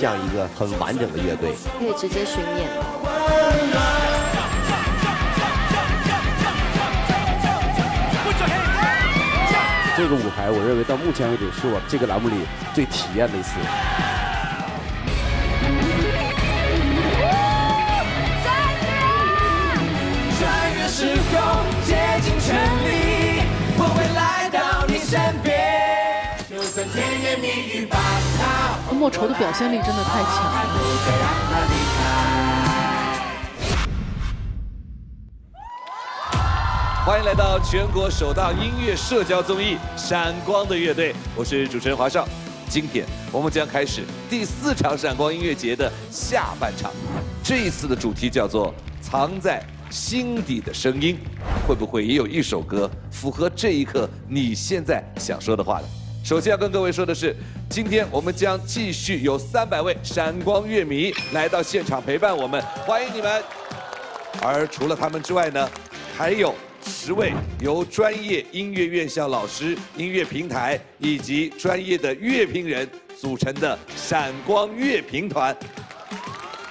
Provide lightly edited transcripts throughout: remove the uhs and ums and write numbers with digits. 像一个很完整的乐队，可以直接巡演了。 这个舞台，我认为到目前为止是我这个栏目里最体验的一次。穿越时空，竭尽全力，我会来到你身边。就算甜言蜜语把它。莫愁的表现力真的太强了。 欢迎来到全国首档音乐社交综艺《闪光的乐队》，我是主持人华少。今天我们将开始第4场闪光音乐节的下半场，这一次的主题叫做“藏在心底的声音”。会不会也有一首歌符合这一刻你现在想说的话呢？首先要跟各位说的是，今天我们将继续有300位闪光乐迷来到现场陪伴我们，欢迎你们。而除了他们之外呢，还有 10位由专业音乐院校老师、音乐平台以及专业的乐评人组成的闪光乐评团，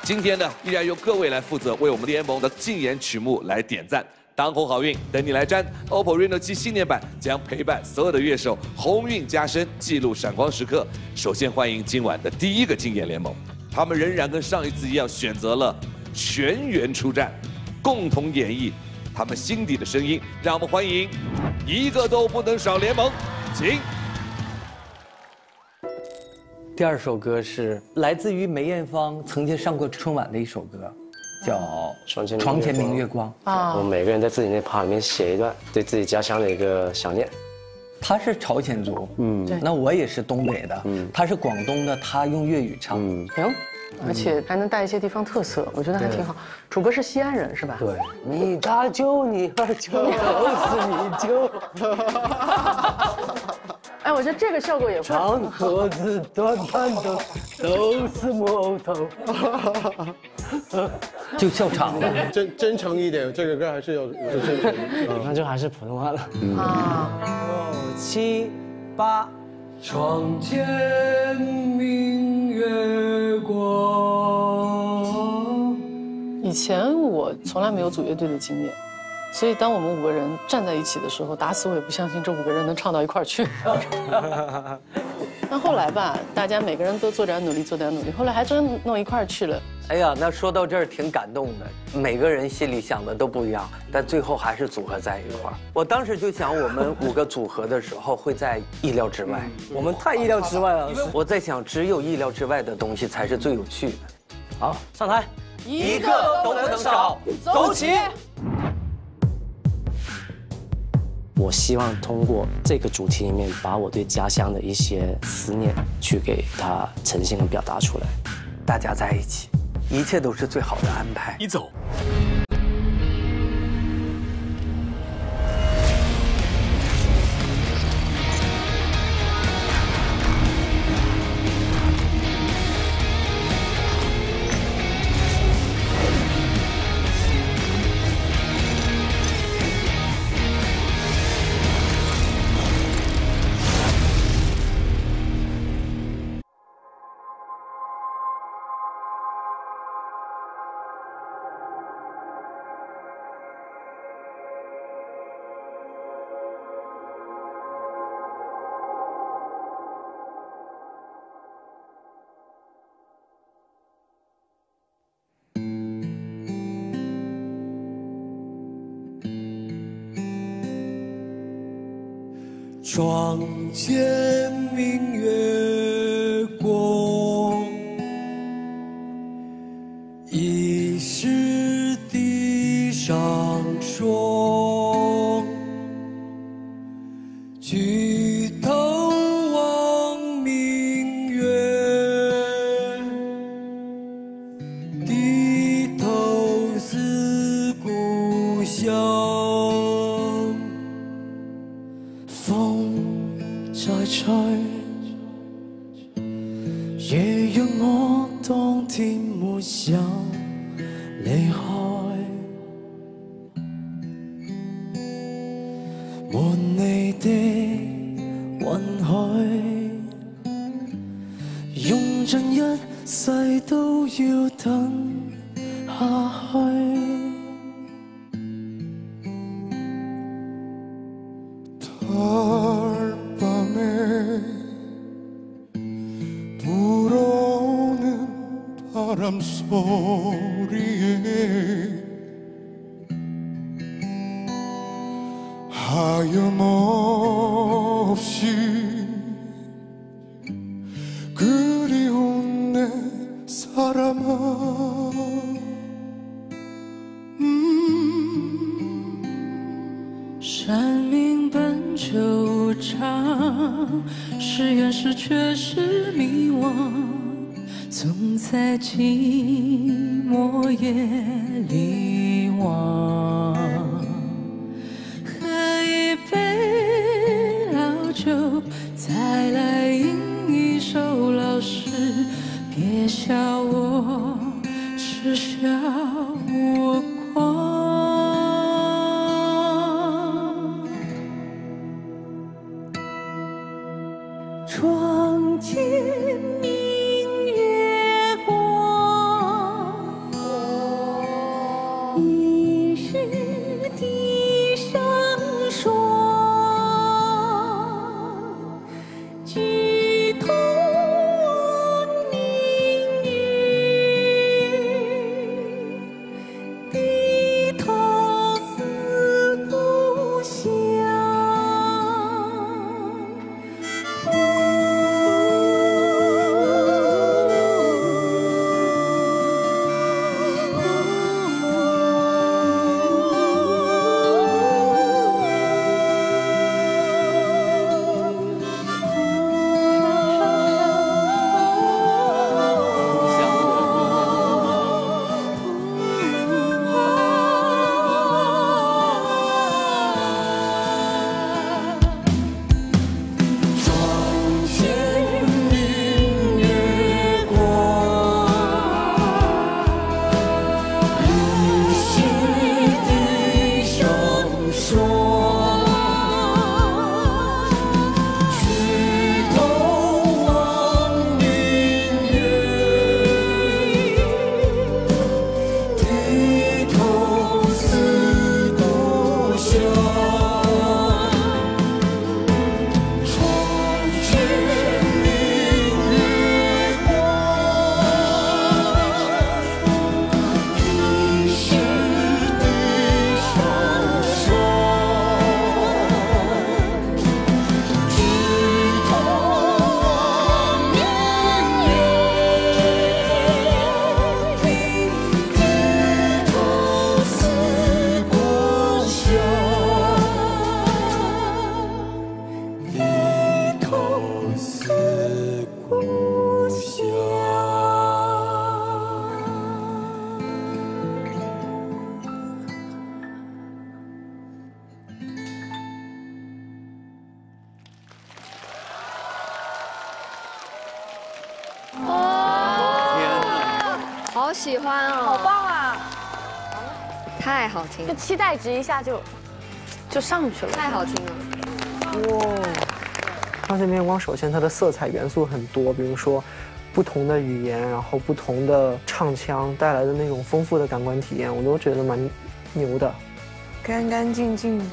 今天呢依然由各位来负责为我们联盟的竞演曲目来点赞。当红好运等你来沾 ，OPPO Reno7 新年版将陪伴所有的乐手鸿运加身，记录闪光时刻。首先欢迎今晚的第一个竞演联盟，他们仍然跟上一次一样选择了全员出战，共同演绎 他们心底的声音，让我们欢迎一个都不能少联盟，请。第2首歌是来自于梅艳芳曾经上过春晚的一首歌，叫《床前明月光》。啊，我们每个人在自己那趴里面写一段对自己家乡的一个想念。他是朝鲜族，嗯，那我也是东北的，嗯，他是广东的，他用粤语唱，嗯。 而且还能带一些地方特色，我觉得还挺好。楚哥是西安人是吧？对。你他救你，我死你救。哎，我觉得这个效果也会。长脖子短板凳，都是魔头。就笑场了。真诚一点，这个歌还是要真诚。你看，这还是普通话了。啊。7、8。 床前明月光。以前我从来没有组乐队的经验，所以当我们5个人站在一起的时候，打死我也不相信这5个人能唱到一块儿去。但后来吧，大家每个人都做点努力，做点努力，后来还真弄一块儿去了。哎呀，那说到这儿挺感动的，每个人心里想的都不一样，但最后还是组合在一块儿。我当时就想，我们5个组合的时候会在意料之外，我们太意料之外了。我在想，只有意料之外的东西才是最有趣的。好，上台，一个都不能少，走起！我希望通过这个主题里面，把我对家乡的一些思念去给它呈现和表达出来。大家在一起。 一切都是最好的安排。你走。床前明月光，疑是地上霜。举头望明月，低头思故乡。 吹，如若我当天没有离开，没你的允许，用尽一世都要等下去。달밤에 불어오는 바람 소리에 하염없이 그리운 내 사람아生命本就无常，是缘是缺是迷惘，总在寂寞夜里望。喝一杯老酒，再来饮一首老诗。别笑我痴，笑我狂。 闯进明月光，已是地上霜。举头望明月，低头思故乡。 好喜欢哦，好棒啊！太好听了，就期待值一下就上去了，太好听了。哇！它这边光首先它的色彩元素很多，比如说不同的语言，然后不同的唱腔带来的那种丰富的感官体验，我都觉得蛮牛的。干干净净的，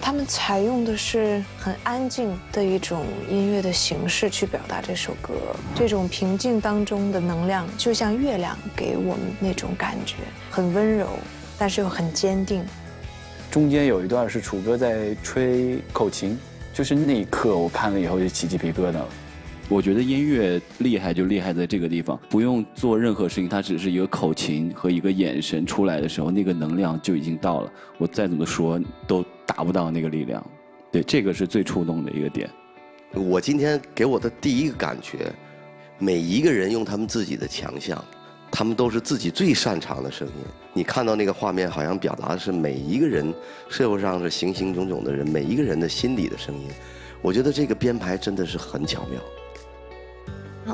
他们采用的是很安静的一种音乐的形式去表达这首歌，这种平静当中的能量，就像月亮给我们那种感觉，很温柔，但是又很坚定。中间有一段是楚歌在吹口琴，就是那一刻我看了以后就起鸡皮疙瘩了。我觉得音乐厉害就厉害在这个地方，不用做任何事情，它只是一个口琴和一个眼神出来的时候，那个能量就已经到了。我再怎么说都。 达不到那个力量，对，这个是最触动的一个点。我今天给我的第一个感觉，每一个人用他们自己的强项，他们都是自己最擅长的声音。你看到那个画面，好像表达的是每一个人社会上是形形种种的人，每一个人的心里的声音。我觉得这个编排真的是很巧妙。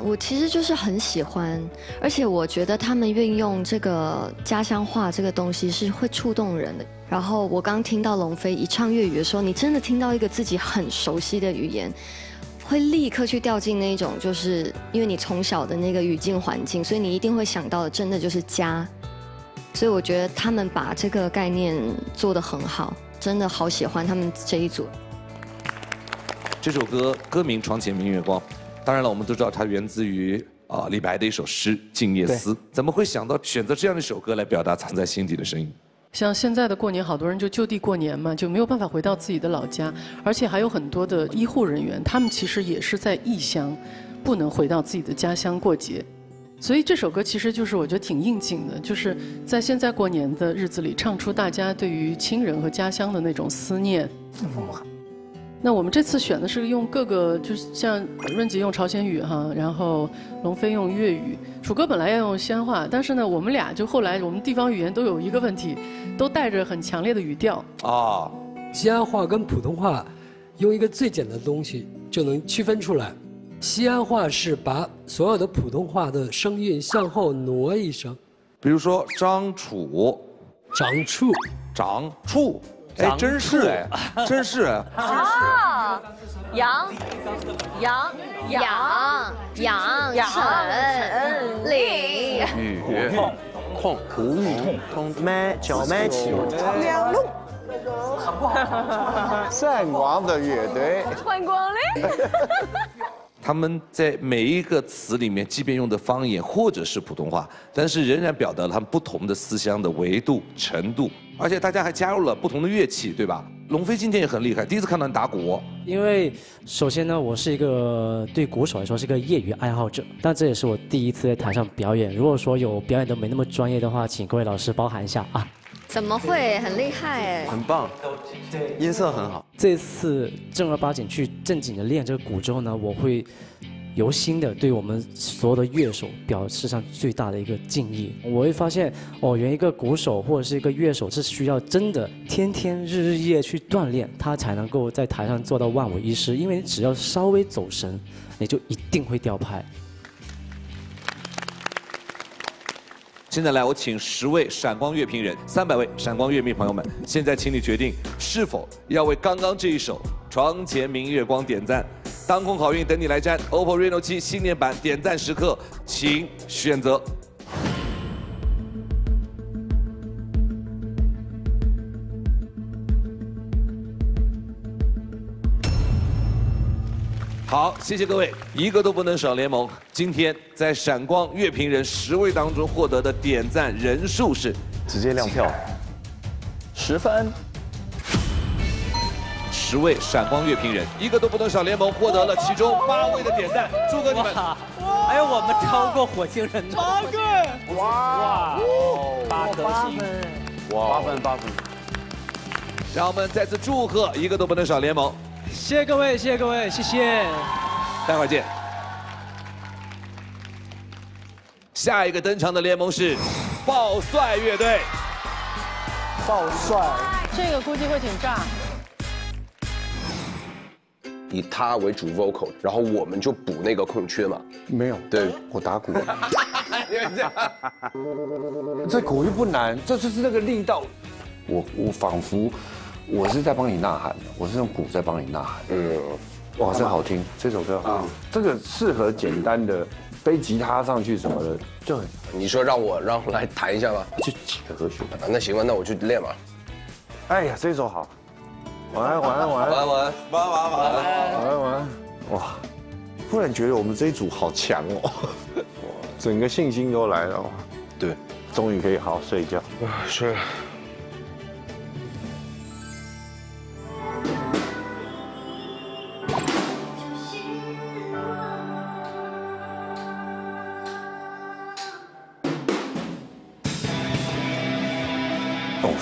我其实就是很喜欢，而且我觉得他们运用这个家乡话这个东西是会触动人的。然后我刚听到龙飞一唱粤语的时候，你真的听到一个自己很熟悉的语言，会立刻去掉进那种，就是因为你从小的那个语境环境，所以你一定会想到的，真的就是家。所以我觉得他们把这个概念做得很好，真的好喜欢他们这一组。这首歌歌名《床前明月光》，当然了，我们都知道它源自于李白的一首诗《静夜思》。怎么会想到选择这样的一首歌来表达藏在心底的声音？ 像现在的过年，好多人就就地过年嘛，就没有办法回到自己的老家，而且还有很多的医护人员，他们其实也是在异乡，不能回到自己的家乡过节，所以这首歌其实就是我觉得挺应景的，就是在现在过年的日子里，唱出大家对于亲人和家乡的那种思念。那我们这次选的是用各个，就是像润吉用朝鲜语哈，然后龙飞用粤语，楚歌本来要用西安话，但是呢，我们俩就后来我们地方语言都有一个问题，都带着很强烈的语调。啊，西安话跟普通话，用一个最简单的东西就能区分出来。西安话是把所有的普通话的声韵向后挪一声，比如说张楚，长处，长处。 哎，真是哎，真是啊！杨李雨控控麦叫麦球两路，很不好。闪光的乐队，欢光临。他们在每一个词里面，即便用的方言或者是普通话，但是仍然表达了他们不同的思乡的维度、程度，而且大家还加入了不同的乐器，对吧？龙飞今天也很厉害，第一次看到你打鼓。因为首先呢，我是一个对鼓手来说是个业余爱好者，但这也是我第一次在台上表演。如果说有表演的没那么专业的话，请各位老师包涵一下啊。 怎么会？很厉害，很棒，音色很好。这次正儿八经去正经的练这个鼓之后呢，我会由心的对我们所有的乐手表示上最大的一个敬意。我会发现，哦，原一个鼓手或者是一个乐手是需要真的天天日日夜去锻炼，他才能够在台上做到万无一失。因为只要稍微走神，你就一定会掉拍。 现在来，我请10位闪光乐评人，300位闪光乐迷朋友们，现在请你决定是否要为刚刚这一首《床前明月光》点赞。当空好运等你来占 ，OPPO Reno7 新年版点赞时刻，请选择。好，谢谢各位，一个都不能少。联盟今天在闪光乐评人10位当中获得的点赞人数是直接亮票，10分。10位闪光乐评人，一个都不能少。联盟获得了其中8位的点赞，祝贺你们！哎呦，我们超过火星人了，8个！哇，8颗星，哇，8分。让我们再次祝贺一个都不能少联盟。 谢谢各位，谢谢各位，谢谢，待会儿见。下一个登场的联盟是暴帅乐队。暴帅，这个估计会挺炸。以他为主 vocal， 然后我们就补那个空缺嘛。没有，对我打鼓。这鼓又不难，这就是那个力道。我仿佛。 我是在帮你呐喊，我是用鼓在帮你呐喊。哇，这好听，这首歌啊，这个适合简单的背吉他上去什么的。对，你说让我来弹一下吧，就几个和弦。那行吧，那我去练吧。哎呀，这首好。晚安，晚安，晚安，晚安，晚安，晚安，晚安，晚安，晚安。哇，突然觉得我们这一组好强哦，整个信心都来了。对，终于可以好好睡一觉。睡了。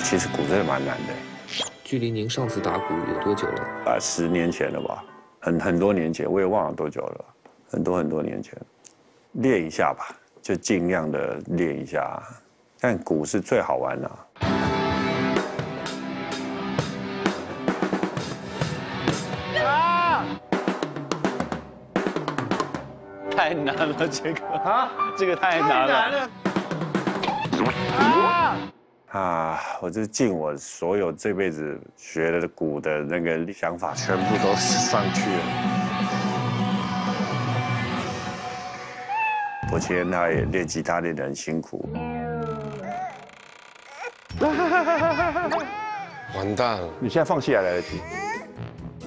其实鼓真的蛮难的。距离您上次打鼓有多久了？啊，10年前了吧，很多年前，我也忘了多久了，很多年前。练一下吧，就尽量的练一下。但鼓是最好玩的。啊！太难了，这个啊，这个太难了。啊！ 啊！我就尽我所有这辈子学的鼓的那个想法，全部都算去了。我觉得那也练吉他练得很辛苦。完蛋了！你现在放弃还来得及？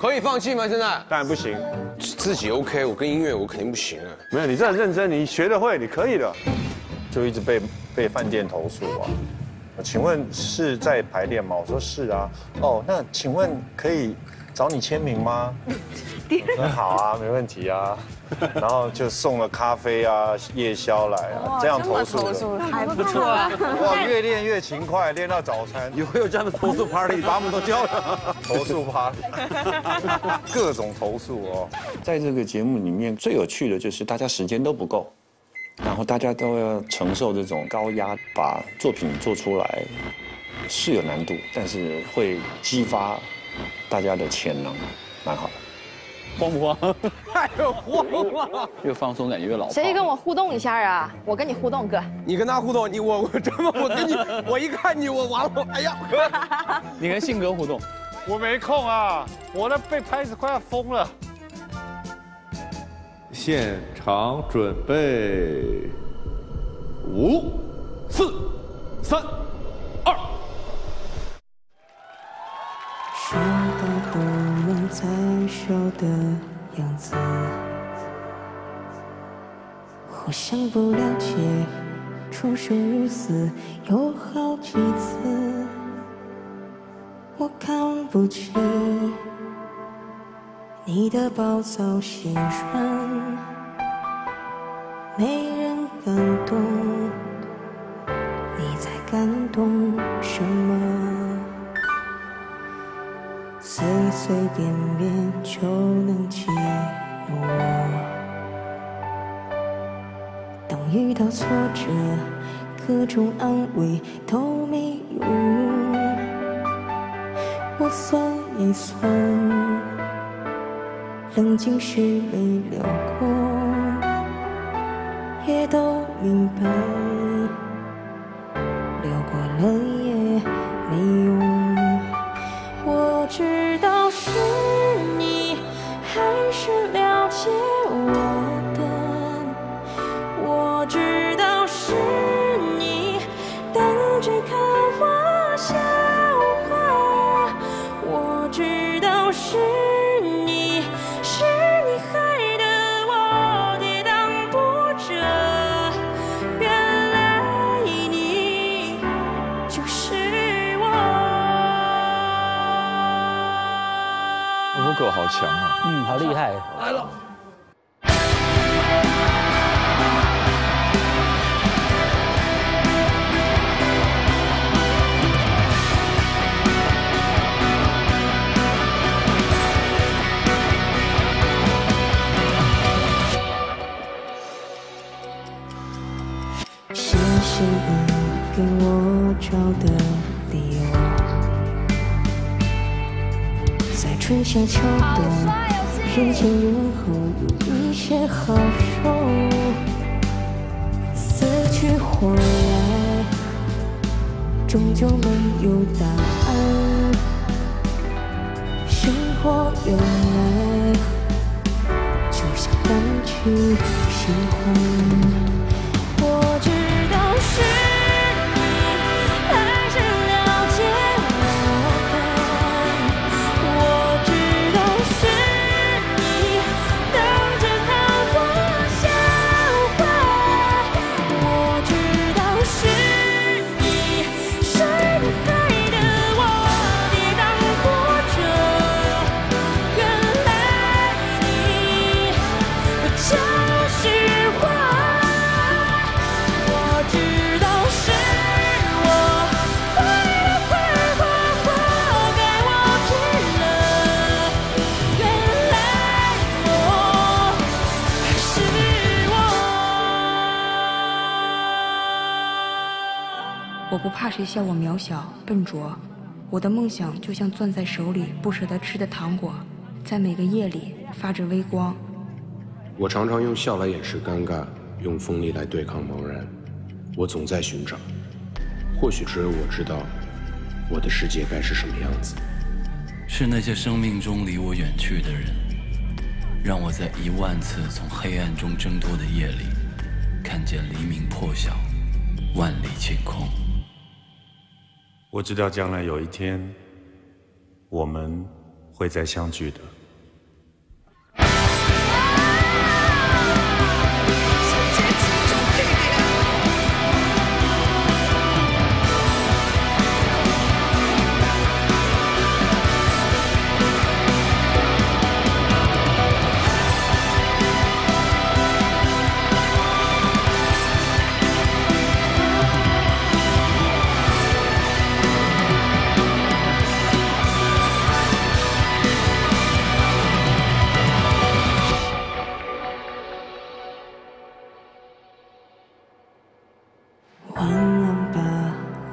可以放弃吗？现在？当然不行。自己 OK， 我跟音乐我肯定不行啊。没有，你这很认真，你学得会，你可以的。就一直被饭店投诉啊。 请问是在排练吗？我说是啊。哦，那请问可以找你签名吗？很好啊，没问题啊。然后就送了咖啡啊、夜宵来啊，这样投诉的，还不错啊。哇，越练越勤快，练到早餐。以后有这样的投诉 party， 把我们都叫上。投诉 party， 各种投诉哦。在这个节目里面，最有趣的就是大家时间都不够。 然后大家都要承受这种高压，把作品做出来是有难度，但是会激发大家的潜能，蛮好的。慌不慌？太慌了！越放松感觉越老。谁跟我互动一下啊？我跟你互动哥。你跟他互动，我真的我跟你，我一看你我完了，哎呀！你跟性格互动，我没空啊，我那被拍子快要疯了。 现场准备，5、4、3、2。说到不能再说的样子，互相不了解，出生入死有好几次，我看不清。 你的暴躁心酸，没人感动，你在感动什么？随随便便就能激怒我。当遇到挫折，各种安慰都没有用。我算一算。 冷静是没流过，也都明白，流过了也没用。我知道是你还是了解我的，我知道是你等着看我笑话，我知道是你。 歌好强啊！嗯，好厉害！来了。谢谢你给我找的理由。 春夏秋冬，人前人后有一些好受。死去活来，终究没有答案。生活原来就像单曲循环。我知道是。 我不怕谁笑我渺小笨拙，我的梦想就像攥在手里不舍得吃的糖果，在每个夜里发着微光。我常常用笑来掩饰尴尬，用锋利来对抗茫然。我总在寻找，或许只有我知道，我的世界该是什么样子。是那些生命中离我远去的人，让我在1万次从黑暗中挣脱的夜里，看见黎明破晓，万里晴空。我知道将来有一天，我们会再相聚的。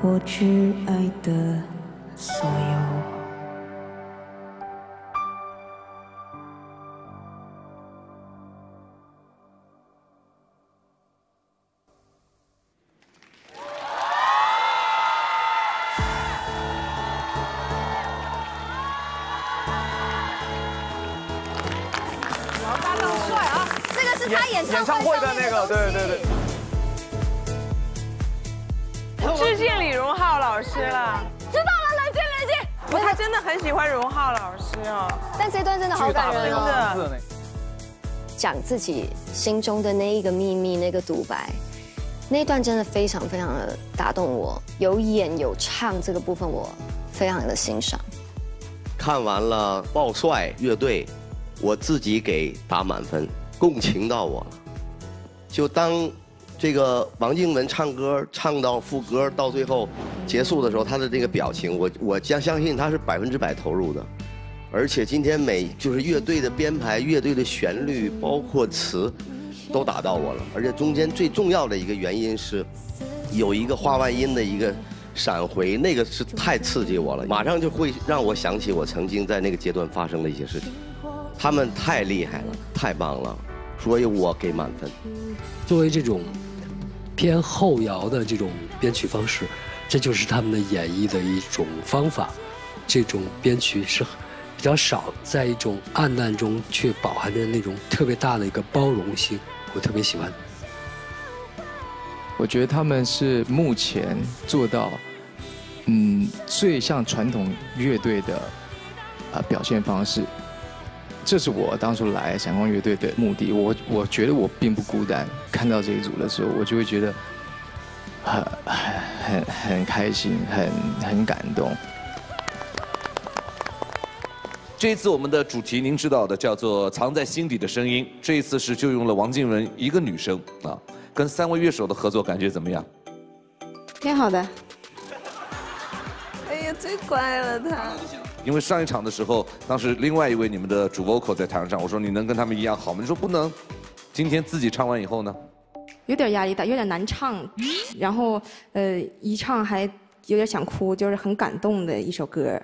我挚爱的所有。老大更帅啊！这个是他演唱会的那个，对对对。 致敬李荣浩老师了，知道了，冷静冷静。我还真的很喜欢荣浩老师哦，但这段真的好感人哦。真的，讲自己心中的那一个秘密，那个独白，那一段真的非常非常的打动我。有演有唱这个部分，我非常的欣赏。看完了爆帅乐队，我自己给打满分，共情到我了。就当。 这个王靖雯唱歌唱到副歌到最后结束的时候，她的这个表情，我相信她是100%投入的，而且今天就是乐队的编排、乐队的旋律，包括词，都打到我了。而且中间最重要的一个原因是，有一个话外音的一个闪回，那个是太刺激我了，马上就会让我想起我曾经在那个阶段发生的一些事情。他们太厉害了，太棒了，所以我给满分。作为这种。 偏后摇的这种编曲方式，这就是他们的演绎的一种方法。这种编曲是比较少，在一种暗淡中却饱含着那种特别大的一个包容性，我特别喜欢。我觉得他们是目前做到，最像传统乐队的表现方式。这是我当初来闪光乐队的目的。我觉得我并不孤单。看到这一组的时候，我就会觉得很开心，很感动。这一次我们的主题您知道的，叫做“藏在心底的声音”。这一次是就用了王靖雯一个女生啊，跟3位乐手的合作感觉怎么样？挺好的。哎呀，最乖了他。 因为上一场的时候，当时另外一位你们的主 vocal 在台上，我说你能跟他们一样好吗？你说不能。今天自己唱完以后呢，有点压力大，有点难唱，然后一唱还有点想哭，就是很感动的一首歌，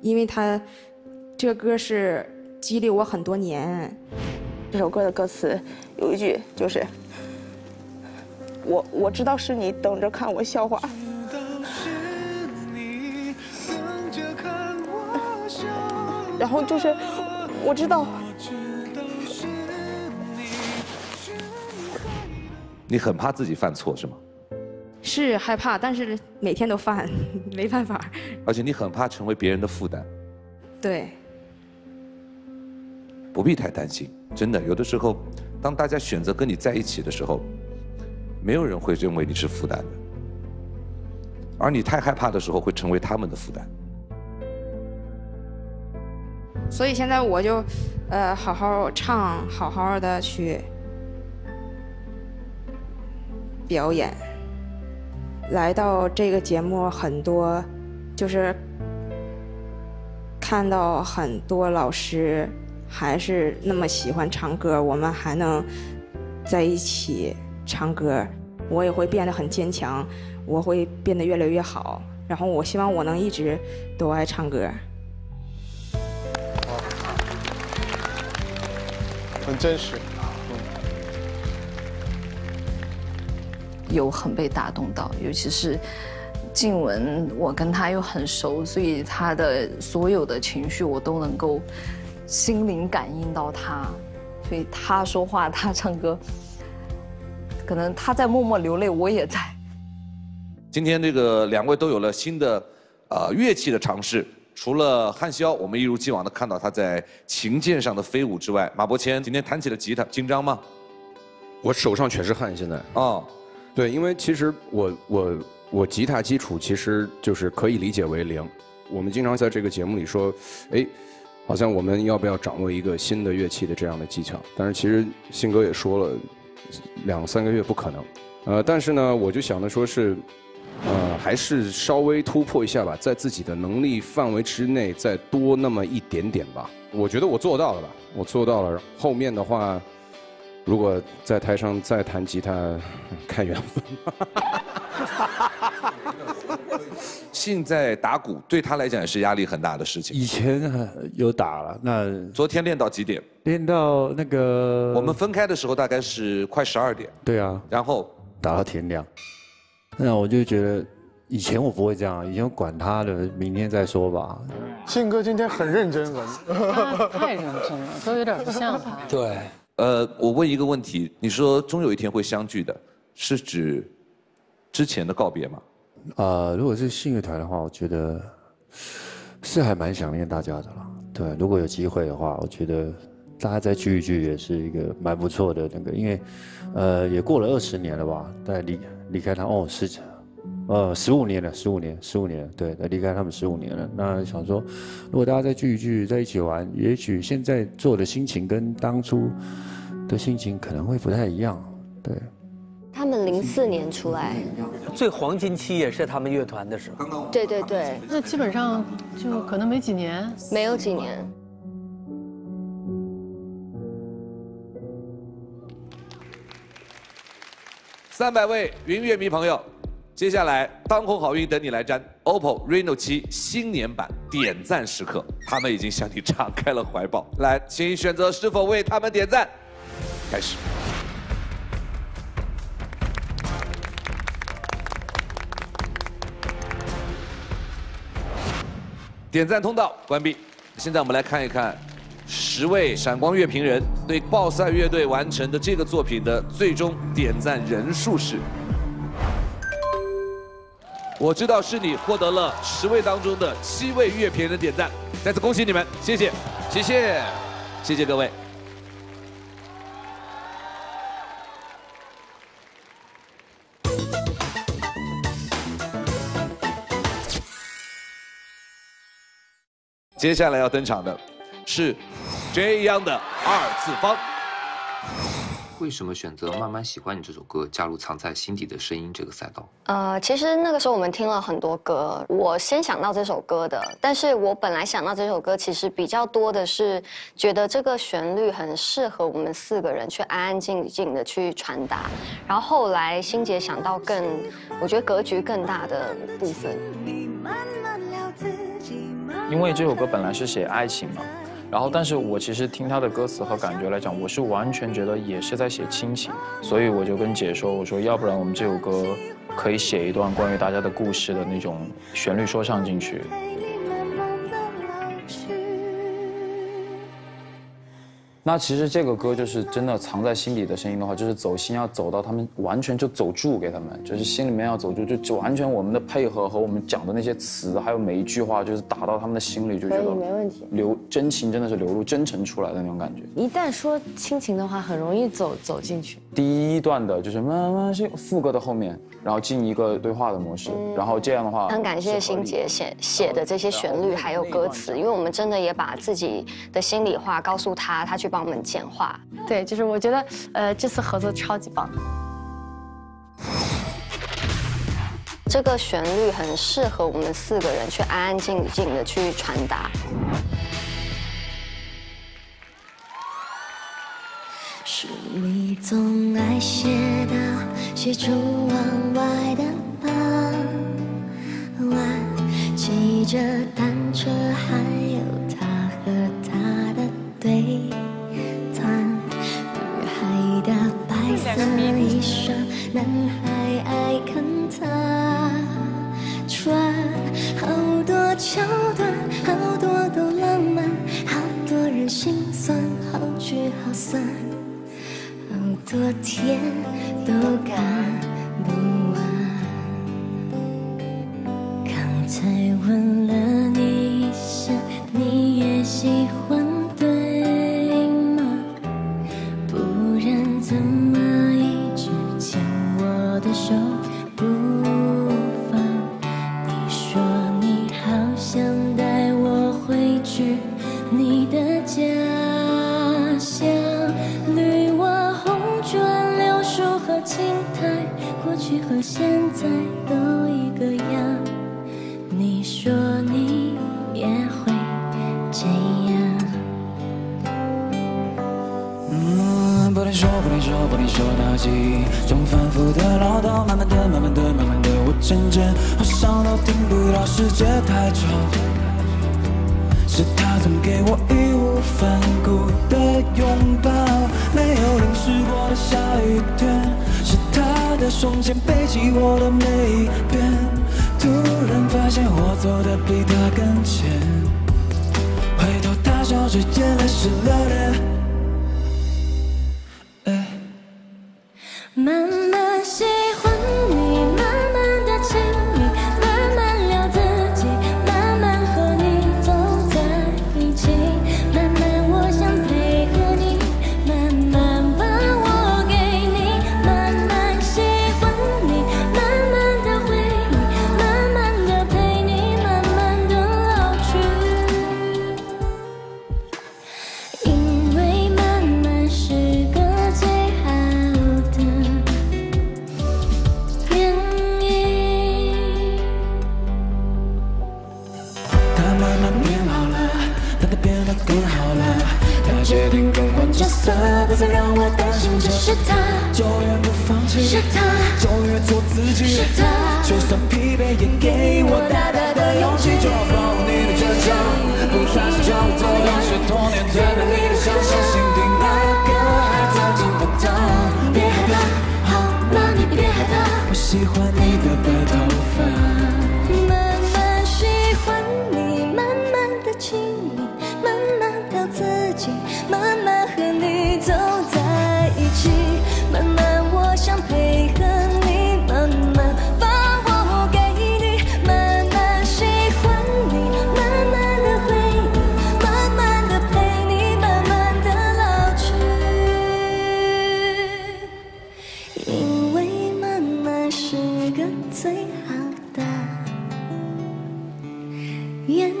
因为它这个歌是激励我很多年。这首歌的歌词有一句就是我知道是你等着看我笑话。 然后就是，我知道，你很怕自己犯错是吗？是害怕，但是每天都犯，没办法。而且你很怕成为别人的负担。对。不必太担心，真的，有的时候，当大家选择跟你在一起的时候，没有人会认为你是负担的，而你太害怕的时候，会成为他们的负担。 所以现在我就，好好唱，好好的去表演。来到这个节目，很多就是看到很多老师还是那么喜欢唱歌，我们还能在一起唱歌，我也会变得很坚强，我会变得越来越好。然后我希望我能一直都爱唱歌。 很真实，有很被打动到，尤其是靖雯，我跟她又很熟，所以她的所有的情绪我都能够心灵感应到她，所以她说话、她唱歌，可能他在默默流泪，我也在。今天这个两位都有了新的乐器的尝试。 除了汉霄，我们一如既往的看到他在琴键上的飞舞之外，马伯骞今天弹起了吉他，紧张吗？我手上全是汗，现在。哦，对，因为其实我吉他基础其实就是可以理解为零。我们经常在这个节目里说，哎，好像我们要不要掌握一个新的乐器的这样的技巧？但是其实信哥也说了，2、3个月不可能。但是呢，我就想的说是。 还是稍微突破一下吧，在自己的能力范围之内再多那么一点点吧。我觉得我做到了吧，我做到了。后面的话，如果在台上再弹吉他，看缘分。现在打鼓对他来讲也是压力很大的事情。以前有打了，那昨天练到几点？练到那个我们分开的时候大概是快12点。对啊，然后打到天亮。 那我就觉得，以前我不会这样，以前我管他的，明天再说吧。信哥今天很认真，太认真了，都有点不像他。对，我问一个问题，你说终有一天会相聚的，是指之前的告别吗？如果是信乐团的话，我觉得是还蛮想念大家的啦。对，如果有机会的话，我觉得。 大家再聚一聚也是一个蛮不错的那个，因为，也过了20年了吧，在离开他哦是，15年了，对，离开他们15年了。那想说，如果大家再聚一聚，在一起玩，也许现在做的心情跟当初的心情可能会不太一样，对。他们04年出来，最黄金期也是他们乐团的时候。对对对，那基本上就可能没几年，没有几年。 300位云乐迷朋友，接下来当红好运等你来沾 OPPO Reno7 新年版点赞时刻，他们已经向你敞开了怀抱。来，请选择是否为他们点赞。开始。点赞通道关闭。现在我们来看一看。 10位闪光乐评人对暴晒乐队完成的这个作品的最终点赞人数是：我知道是你获得了10位当中的7位乐评人的点赞，再次恭喜你们，谢谢，谢谢，谢谢各位。接下来要登场的。 是这样的2次方。为什么选择《慢慢喜欢你》这首歌加入藏在心底的声音这个赛道？其实那个时候我们听了很多歌，我先想到这首歌的。但是我本来想到这首歌，其实比较多的是觉得这个旋律很适合我们4个人去安安静静的去传达。然后后来欣姐想到更，我觉得格局更大的部分。因为这首歌本来是写爱情嘛。 然后，但是我其实听他的歌词和感觉来讲，我是完全觉得也是在写亲情，所以我就跟姐说，我说要不然我们这首歌可以写一段关于大家的故事的那种旋律说唱进去。那其实这个歌就是真的藏在心底的声音的话，就是走心要走到他们完全就走住给他们，就是心里面要走住，就完全我们的配合和我们讲的那些词，还有每一句话，就是打到他们的心里，就觉得没问题。真情真的是流露真诚出来的那种感觉。一旦说亲情的话，很容易走进去。第一段的就是慢慢是副歌的后面，然后进一个对话的模式，然后这样的话。很感谢欣姐写的这些旋律还有歌词，因为我们真的也把自己的心里话告诉他，他去。 帮我们简化，对，就是我觉得，这次合作超级棒。这个旋律很适合我们4个人去安安静静的去传达。是你总爱写的，写出往外的傍晚，骑着单车，还有他和他的对。 的白色衣裳，男孩爱看她穿，好多桥段，好多都浪漫，好多人心酸，好聚好散，好多昨天都赶不完。刚才问了你一声，你也喜欢对吗？不然怎么一直牵我的手不放？你说你好想带我回去你的家乡。 青苔，过去和现在都一个样。你说你也会这样。不能说，不能说，不能说到几，总反复的唠叨，慢慢的，慢慢的，慢慢的，我甚至好像都听不到，世界太吵。是他总给我义无反顾的拥抱，没有淋湿过的下雨天。 他的双肩背起我的每一遍，突然发现我走得比他更前。回头他笑着眼泪湿了脸。哎，慢慢喜欢你，慢慢的亲密，慢慢聊自己，慢慢和你走在一起，慢慢我想配合你，慢慢把我给你，慢慢。 决定更换角色，不再让我担心。这是他，就越不放弃；是他，就越做自己；是他，就算疲惫也给我大大的勇气。就抱你的倔强，不算是装作有些多年，对着你的想象，心底那个还藏进不到。别害怕，好吗？你别害怕，我喜欢你的白头发。慢慢喜欢你，慢慢的亲密，慢慢聊自己。 慢慢和你走在一起，慢慢我想配合你，慢慢把我给你，慢慢喜欢你，慢慢的回忆，慢慢的陪你，慢慢的老去。因为慢慢是个最好的原因。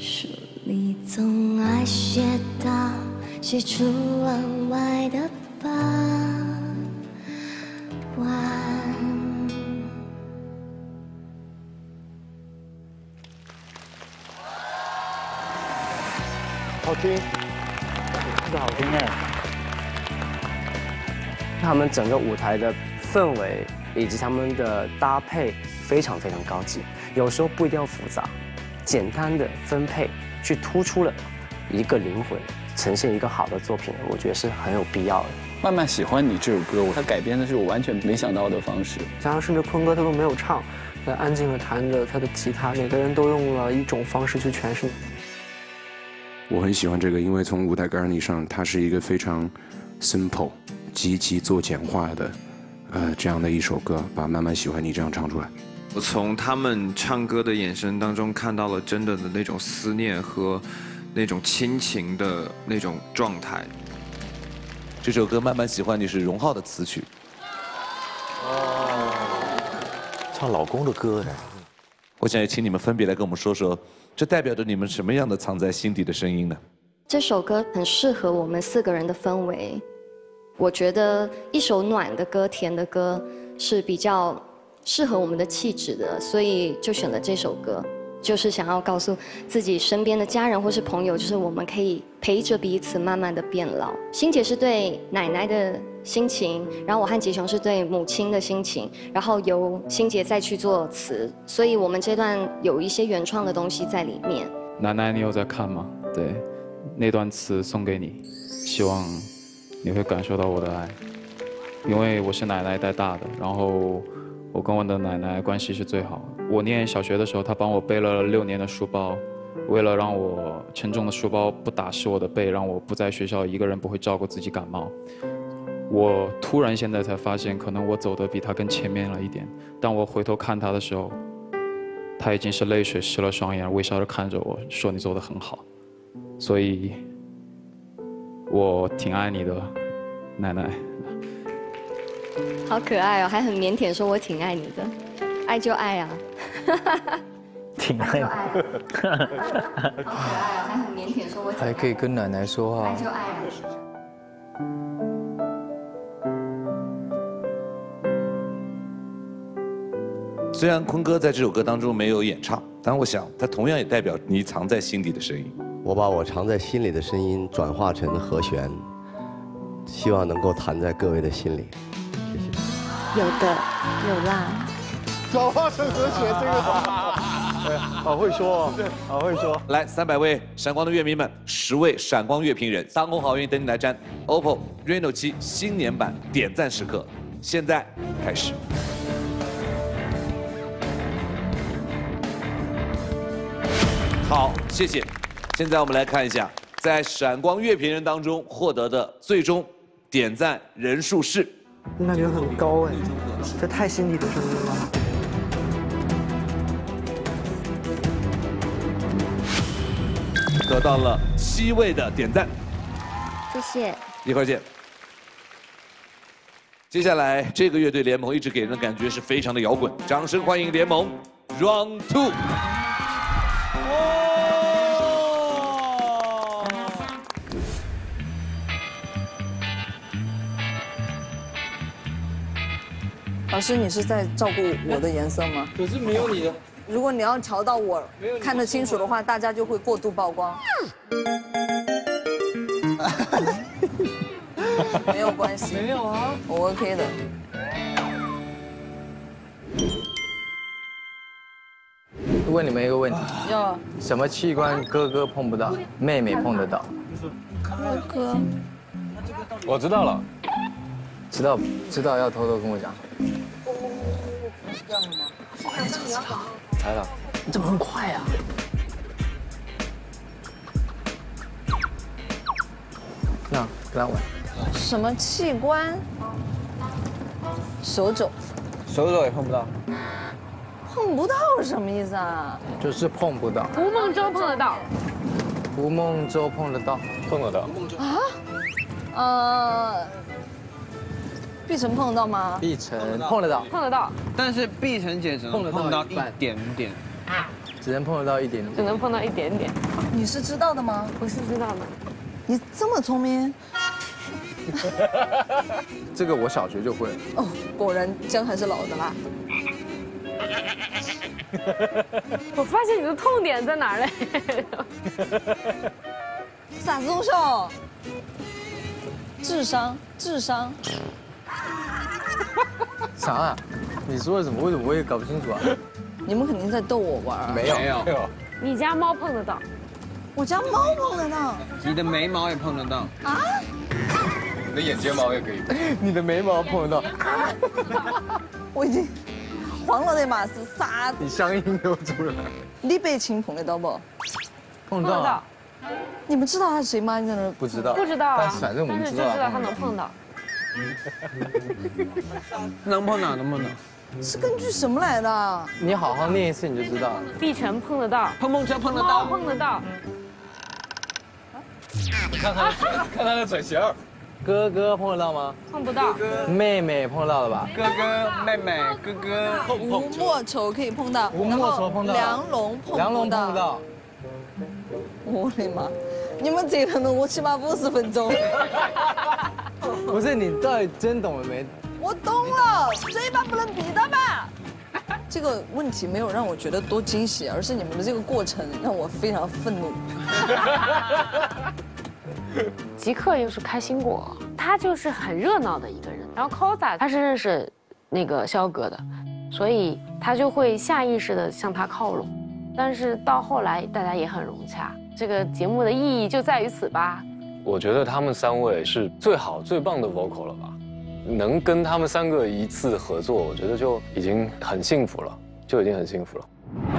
书里总爱写到喜出望外的傍晚。好听，真的好听哎！他们整个舞台的氛围以及他们的搭配非常非常高级，有时候不一定要复杂。 简单的分配，去突出了一个灵魂，呈现一个好的作品，我觉得是很有必要的。慢慢喜欢你这首歌，它改编的是我完全没想到的方式。加上甚至坤哥他都没有唱，他安静的弹着他的吉他，每个人都用了一种方式去诠释。我很喜欢这个，因为从舞台概念上，它是一个非常 simple、积极做简化的，这样的一首歌，把慢慢喜欢你这样唱出来。 我从他们唱歌的眼神当中看到了真的的那种思念和那种亲情的那种状态。这首歌《慢慢喜欢你》是荣浩的词曲。哦，唱老公的歌呀！我想也请你们分别来跟我们说说，这代表着你们什么样的藏在心底的声音呢？这首歌很适合我们四个人的氛围。我觉得一首暖的歌、甜的歌是比较。 适合我们的气质的，所以就选了这首歌，就是想要告诉自己身边的家人或是朋友，就是我们可以陪着彼此慢慢的变老。欣姐是对奶奶的心情，然后我和杰雄是对母亲的心情，然后由欣姐再去做词，所以我们这段有一些原创的东西在里面。奶奶，你有在看吗？对，那段词送给你，希望你会感受到我的爱，因为我是奶奶带大的，然后。 我跟我的奶奶关系是最好。我念小学的时候，她帮我背了6年的书包，为了让我沉重的书包不打湿我的背，让我不在学校一个人不会照顾自己感冒。我突然现在才发现，可能我走得比他更前面了一点。当我回头看他的时候，他已经是泪水湿了双眼，微笑着看着我说：“你做得很好。”所以，我挺爱你的，奶奶。好可爱哦，还很腼腆说我挺爱你的，爱就爱啊。挺爱的，好可爱哦！还很腼腆，说我还可以跟奶奶说话。爱就爱啊！虽然坤哥在这首歌当中没有演唱，但我想他同样也代表你藏在心底的声音。我把我藏在心里的声音转化成和弦，希望能够弹在各位的心里。谢谢。有的，有啦。转化成和弦，这个好。 好会说，好会说！来，300位闪光的乐迷们，10位闪光乐评人，当红好运等你来沾 OPPO Reno7 新年版点赞时刻，现在开始。好，谢谢。现在我们来看一下，在闪光乐评人当中获得的最终点赞人数是，那就很高哎，这太心底的声音了。 得到了7位的点赞，谢谢，一会儿见。接下来这个乐队联盟一直给人的感觉是非常的摇滚，掌声欢迎联盟 Round Two。哦，老师，你是在照顾我的颜色吗？可是没有你的。 如果你要调到我看得清楚的话，大家就会过度曝光。没有关系，没有啊，我 OK 的。问你们一个问题，什么器官哥哥碰不到，妹妹碰得到？哥哥，我知道了，知道要偷偷跟我讲。这样吗？ 来了，你怎么那么快啊？那跟他玩。什么器官？手肘。手肘也碰不到。碰不到是什么意思啊？就是碰不到。吴孟舟碰得到。吴孟舟碰得到。碰得到。啊？碧晨碰得到吗？碧晨碰得到，碰得到。但是碧晨姐只能碰到一点点，只能碰得到一点点，只能碰到一点点。你是知道的吗？我是知道的。你这么聪明，这个我小学就会了。哦，果然姜还是老的辣。我发现你的痛点在哪儿嘞？啥东西？智商。 啥啊？你说的什么？为什么我也搞不清楚啊？你们肯定在逗我玩啊！没有没有，你家猫碰得到，我家猫碰得到，你的眉毛也碰得到啊？你的眼睫毛也可以，你的眉毛碰得到。我已经黄了那码是啥？你乡音流出来。李贝琴碰得到不？碰得到。你们知道他是谁吗？你在那不知道？不知道啊。反正我们知道他能碰到。 能碰到，能碰到，是根据什么来的？你好好念一次你就知道了。碧晨碰得到，碰碰车碰得到，碰得到。你看他，看他的嘴型。哥哥碰得到吗？碰不到。妹妹碰到了吧？哥哥，妹妹，哥哥碰碰。吴莫愁可以碰到，吴莫愁碰到。梁龙碰到。梁龙碰不到。我的妈！你们折腾了我起码50分钟。 不是你到底真懂了没？我懂了，嘴巴不能比的吧？这个问题没有让我觉得多惊喜，而是你们的这个过程让我非常愤怒。极客又是开心果，他就是很热闹的一个人。然后 Koza 他是认识那个肖哥的，所以他就会下意识的向他靠拢。但是到后来大家也很融洽，这个节目的意义就在于此吧。 我觉得他们3位是最好最棒的 vocal 了吧，能跟他们3个一次合作，我觉得就已经很幸福了，就已经很幸福了。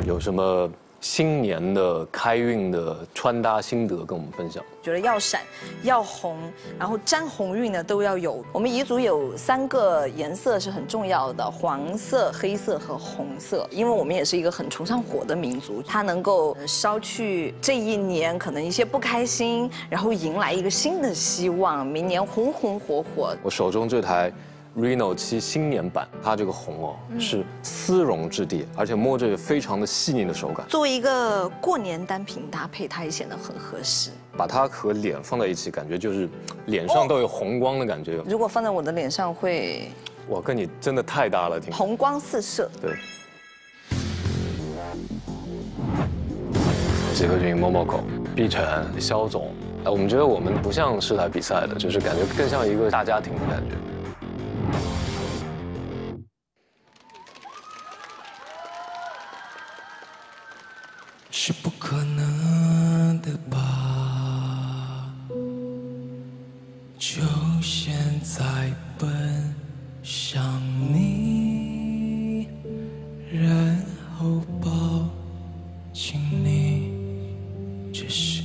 有什么新年的开运的穿搭心得跟我们分享。觉得要闪、要红，然后沾红运的都要有。我们彝族有3个颜色是很重要的：黄色、黑色和红色。因为我们也是一个很崇尚火的民族，它能够烧去这一年可能一些不开心，然后迎来一个新的希望，明年红红火火。我手中这台 Reno7新年版，它这个红哦是丝绒质地，而且摸着非常的细腻的手感。作为一个过年单品搭配，它也显得很合适。把它和脸放在一起，感觉就是脸上都有红光的感觉。如果放在我的脸上会，哇，跟你真的太搭了，挺红光四射。对。解放军某某狗，碧晨、肖总，我们觉得我们不像是来比赛的，就是感觉更像一个大家庭的感觉。 是不可能的吧？就现在奔向你，然后抱紧你，这是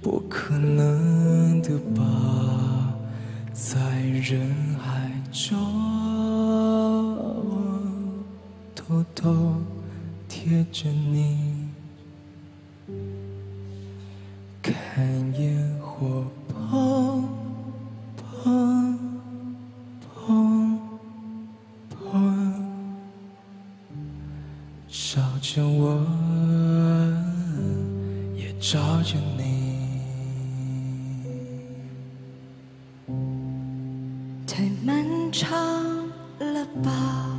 不可能的吧？在人海中偷偷贴着你。 看烟火砰砰砰砰，照着我，也照着你。太漫长了吧？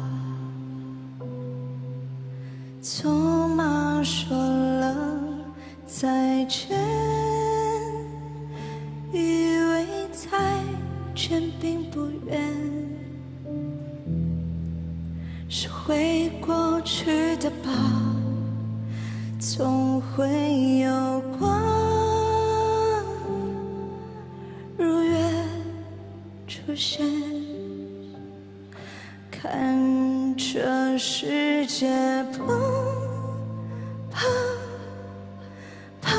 匆忙说了再见。 真并不远，是会过去的吧，总会有光如月出现，看这世界砰砰砰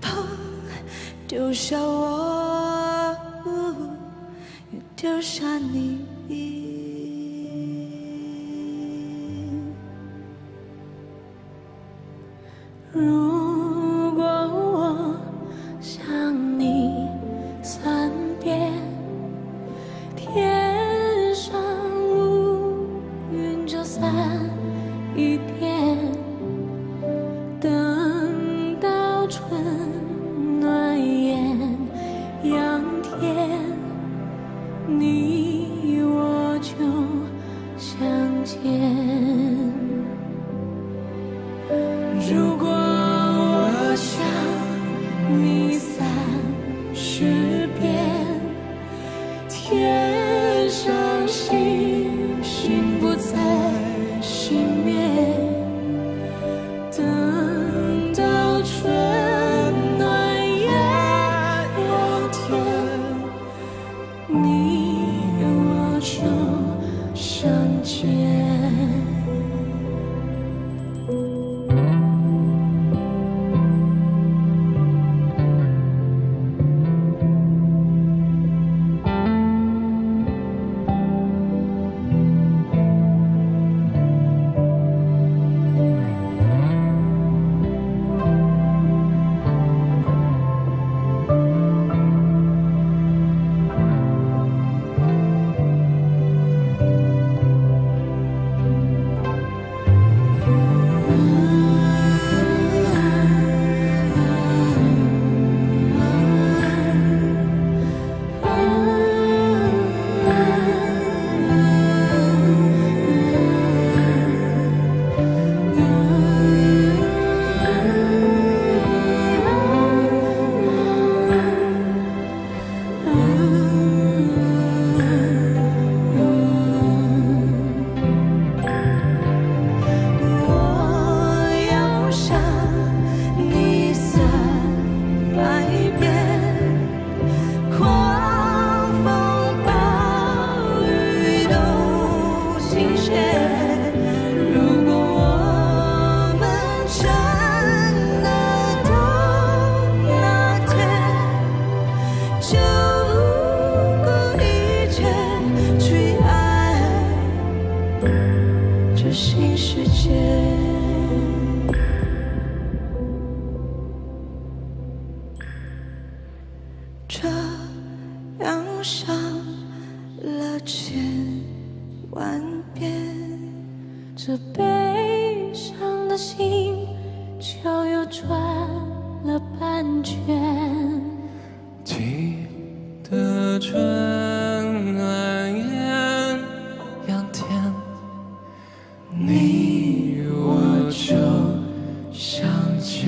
砰，丢下我。 丢下你，如果我想你3遍，天上乌云就散一片，等到春暖艳阳天。 你我就相见。如果我想你30遍，天上星星不再熄灭，等到春。千万遍，这悲伤的心就又转了半圈。记得春暖艳阳天，你与我就相见。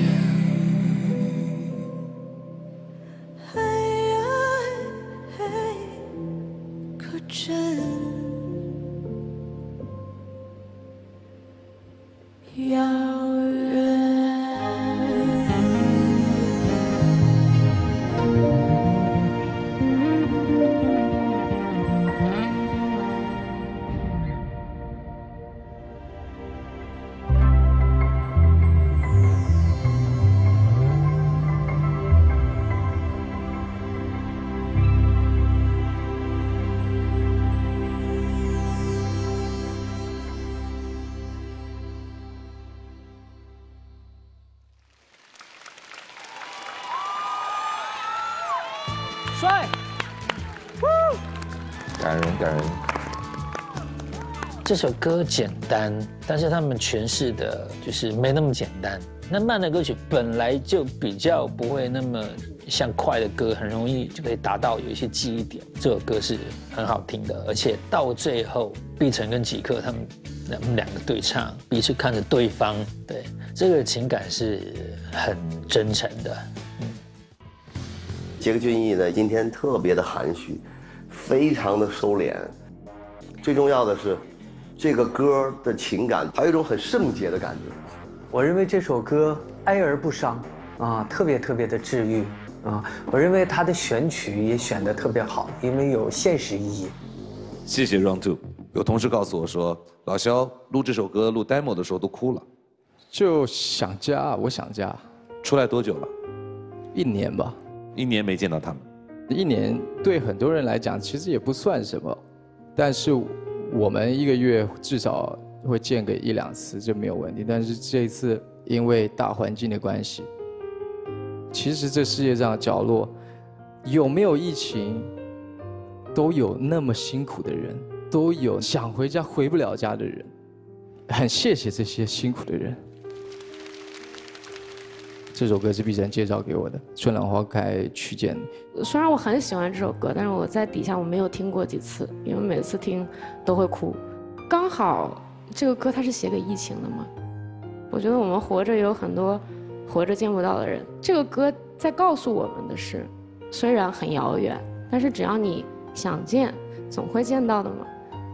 帅，感人感人。这首歌简单，但是他们诠释的就是没那么简单。那慢的歌曲本来就比较不会那么像快的歌，很容易就可以达到有一些记忆点。这首歌是很好听的，而且到最后，碧晨跟吉克他们两个对唱，彼此看着对方，对这个情感是很真诚的。 杰克隽逸呢，今天特别的含蓄，非常的收敛。最重要的是，这个歌的情感还有一种很圣洁的感觉。我认为这首歌哀而不伤啊，特别的治愈啊。我认为他的选曲也选得特别好，因为有现实意义。谢谢 Round Two。有同事告诉我说，老肖录这首歌录 demo 的时候都哭了，就想家，我想家。出来多久了？1年吧。 1年没见到他们，1年对很多人来讲其实也不算什么，但是我们1个月至少会见个1、2次，这没有问题。但是这一次因为大环境的关系，其实这世界上的角落有没有疫情，都有那么辛苦的人，都有想回家回不了家的人，很谢谢这些辛苦的人。 这首歌是碧晨介绍给我的，《春暖花开去见你》。虽然我很喜欢这首歌，但是我在底下我没有听过几次，因为每次听都会哭。刚好这个歌它是写给疫情的嘛，我觉得我们活着也有很多活着见不到的人。这个歌在告诉我们的是，虽然很遥远，但是只要你想见，总会见到的嘛。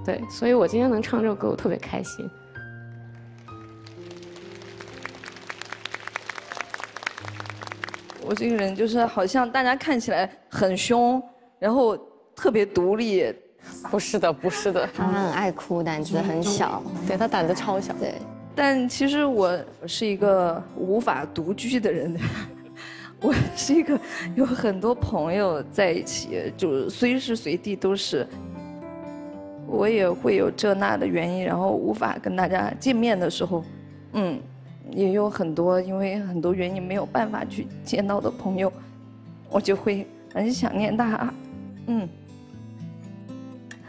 对，所以我今天能唱这首歌，我特别开心。 我这个人就是好像大家看起来很凶，然后特别独立。不是的，不是的。他很爱哭，胆子很小。对他胆子超小。对。但其实我是一个无法独居的人，我是一个有很多朋友在一起，就随时随地都是。我也会有这那的原因，然后无法跟大家见面的时候，嗯。 也有很多因为很多原因没有办法去见到的朋友，我就会很想念他，嗯。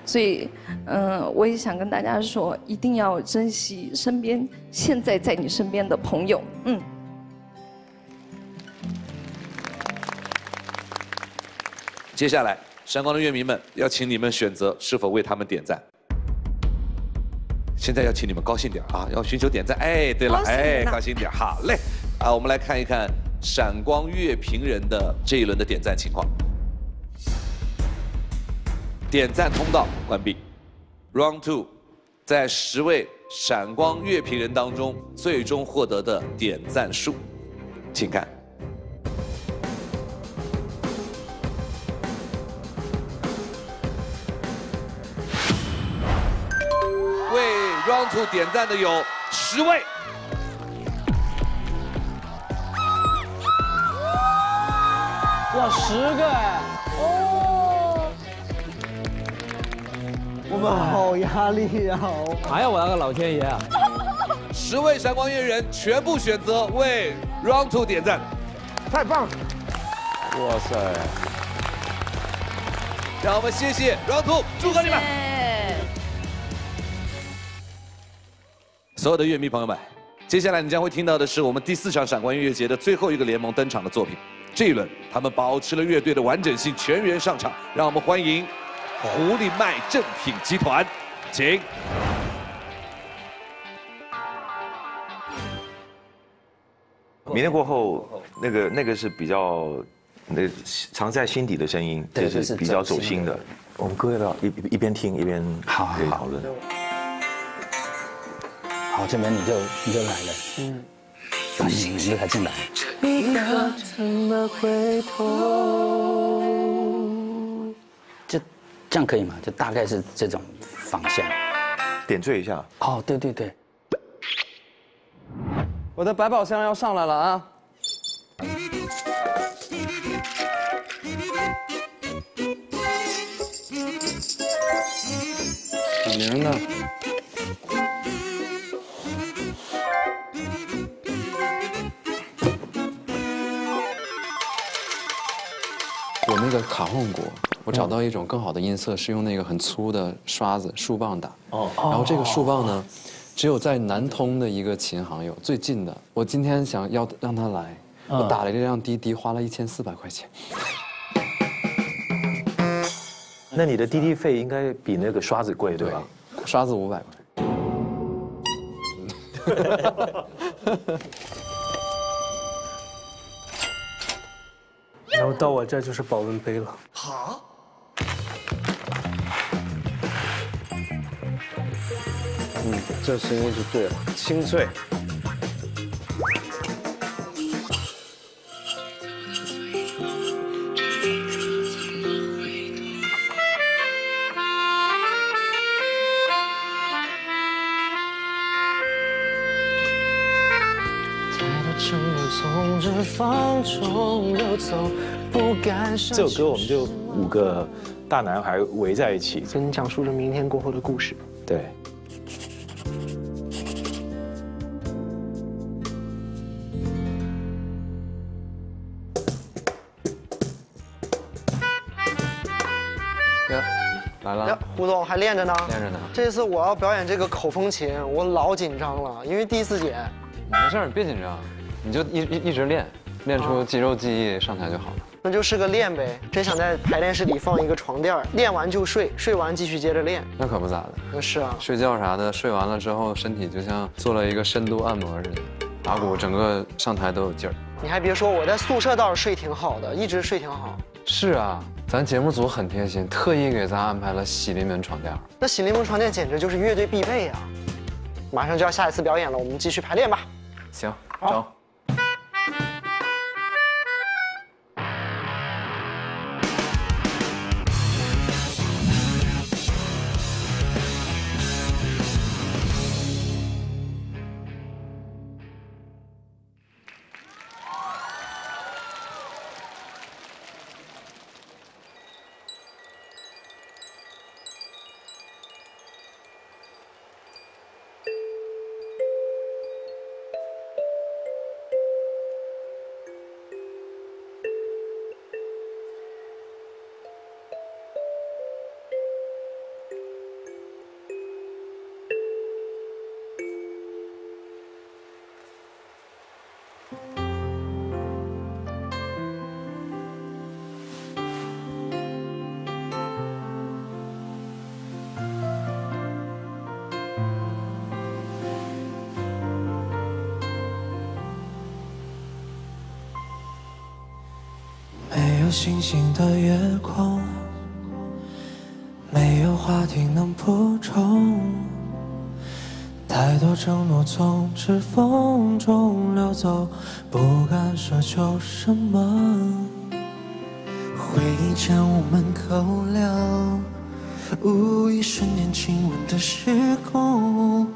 所以，我也想跟大家说，一定要珍惜身边现在在你身边的朋友，嗯。接下来，闪光的乐迷们要请你们选择是否为他们点赞。 现在要请你们高兴点啊！要寻求点赞。哎，对了，哎，高兴点，好嘞。啊，我们来看一看闪光乐评人的这一轮的点赞情况。点赞通道关闭。Round Two， 在10位闪光乐评人当中，最终获得的点赞数，请看。 Round Two 点赞的有10位。哇，10个哎！哦，我们好压力呀！哎呀，我那个老天爷啊！10位闪光乐人全部选择为 Round Two 点赞，太棒了！哇塞！让我们谢谢 Round Two， 祝贺你们！所有的乐迷朋友们，接下来你将会听到的是我们第4场闪光音乐节的最后一个联盟登场的作品。这一轮他们保持了乐队的完整性，全员上场，让我们欢迎狐狸麦正品集团，请。 明天过后，那个是比较，藏在心底的声音，就是比较走心的。我们各位要一边听一边可以讨论。好，这边你就来了。嗯。你还进来。你可怎么回头？就这样可以吗？就大概是这种方向。点缀一下。哦，对对对。 我的百宝箱要上来了啊！小明呢？我那个卡洪鼓，我找到一种更好的音色，是用那个很粗的刷子、竖棒打。哦。然后这个竖棒呢？ 只有在南通的一个琴行有最近的，我今天想要让他来，我打了一辆滴滴，花了1400块钱。那你的滴滴费应该比那个刷子贵对吧？刷子500块。然后到我这就是保温杯了。好。 这声音就对了，清脆。这首歌我们就5个大男孩围在一起，跟你讲述着明天过后的故事。对。 来了，胡总还练着呢。练着呢。这次我要表演这个口风琴，我老紧张了，因为第1次演。没事，你别紧张，你就一直练，练出肌肉记忆，上台就好了。那就是个练呗，真想在排练室里放一个床垫，练完就睡，睡完继续接着练。那可不咋的。那是啊。睡觉啥的，睡完了之后身体就像做了一个深度按摩似的，打鼓整个上台都有劲儿。你还别说，我在宿舍倒是睡挺好的，一直睡挺好。 是啊，咱节目组很贴心，特意给咱安排了洗淋门床垫。那洗淋门床垫简直就是乐队必备啊！马上就要下一次表演了，我们继续排练吧。行，整。没有星星的夜空，没有话题能补充，太多承诺从指缝中溜走，不敢奢求什么。回忆将我们扣留，无意瞬间亲吻的时空。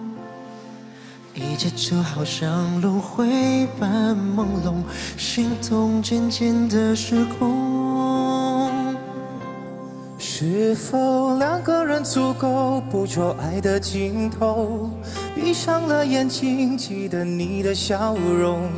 一切就好像轮回般朦胧，心动渐渐的失控。是否？们两个人足够，捕捉爱的尽头。闭上了眼睛，记得你的笑容，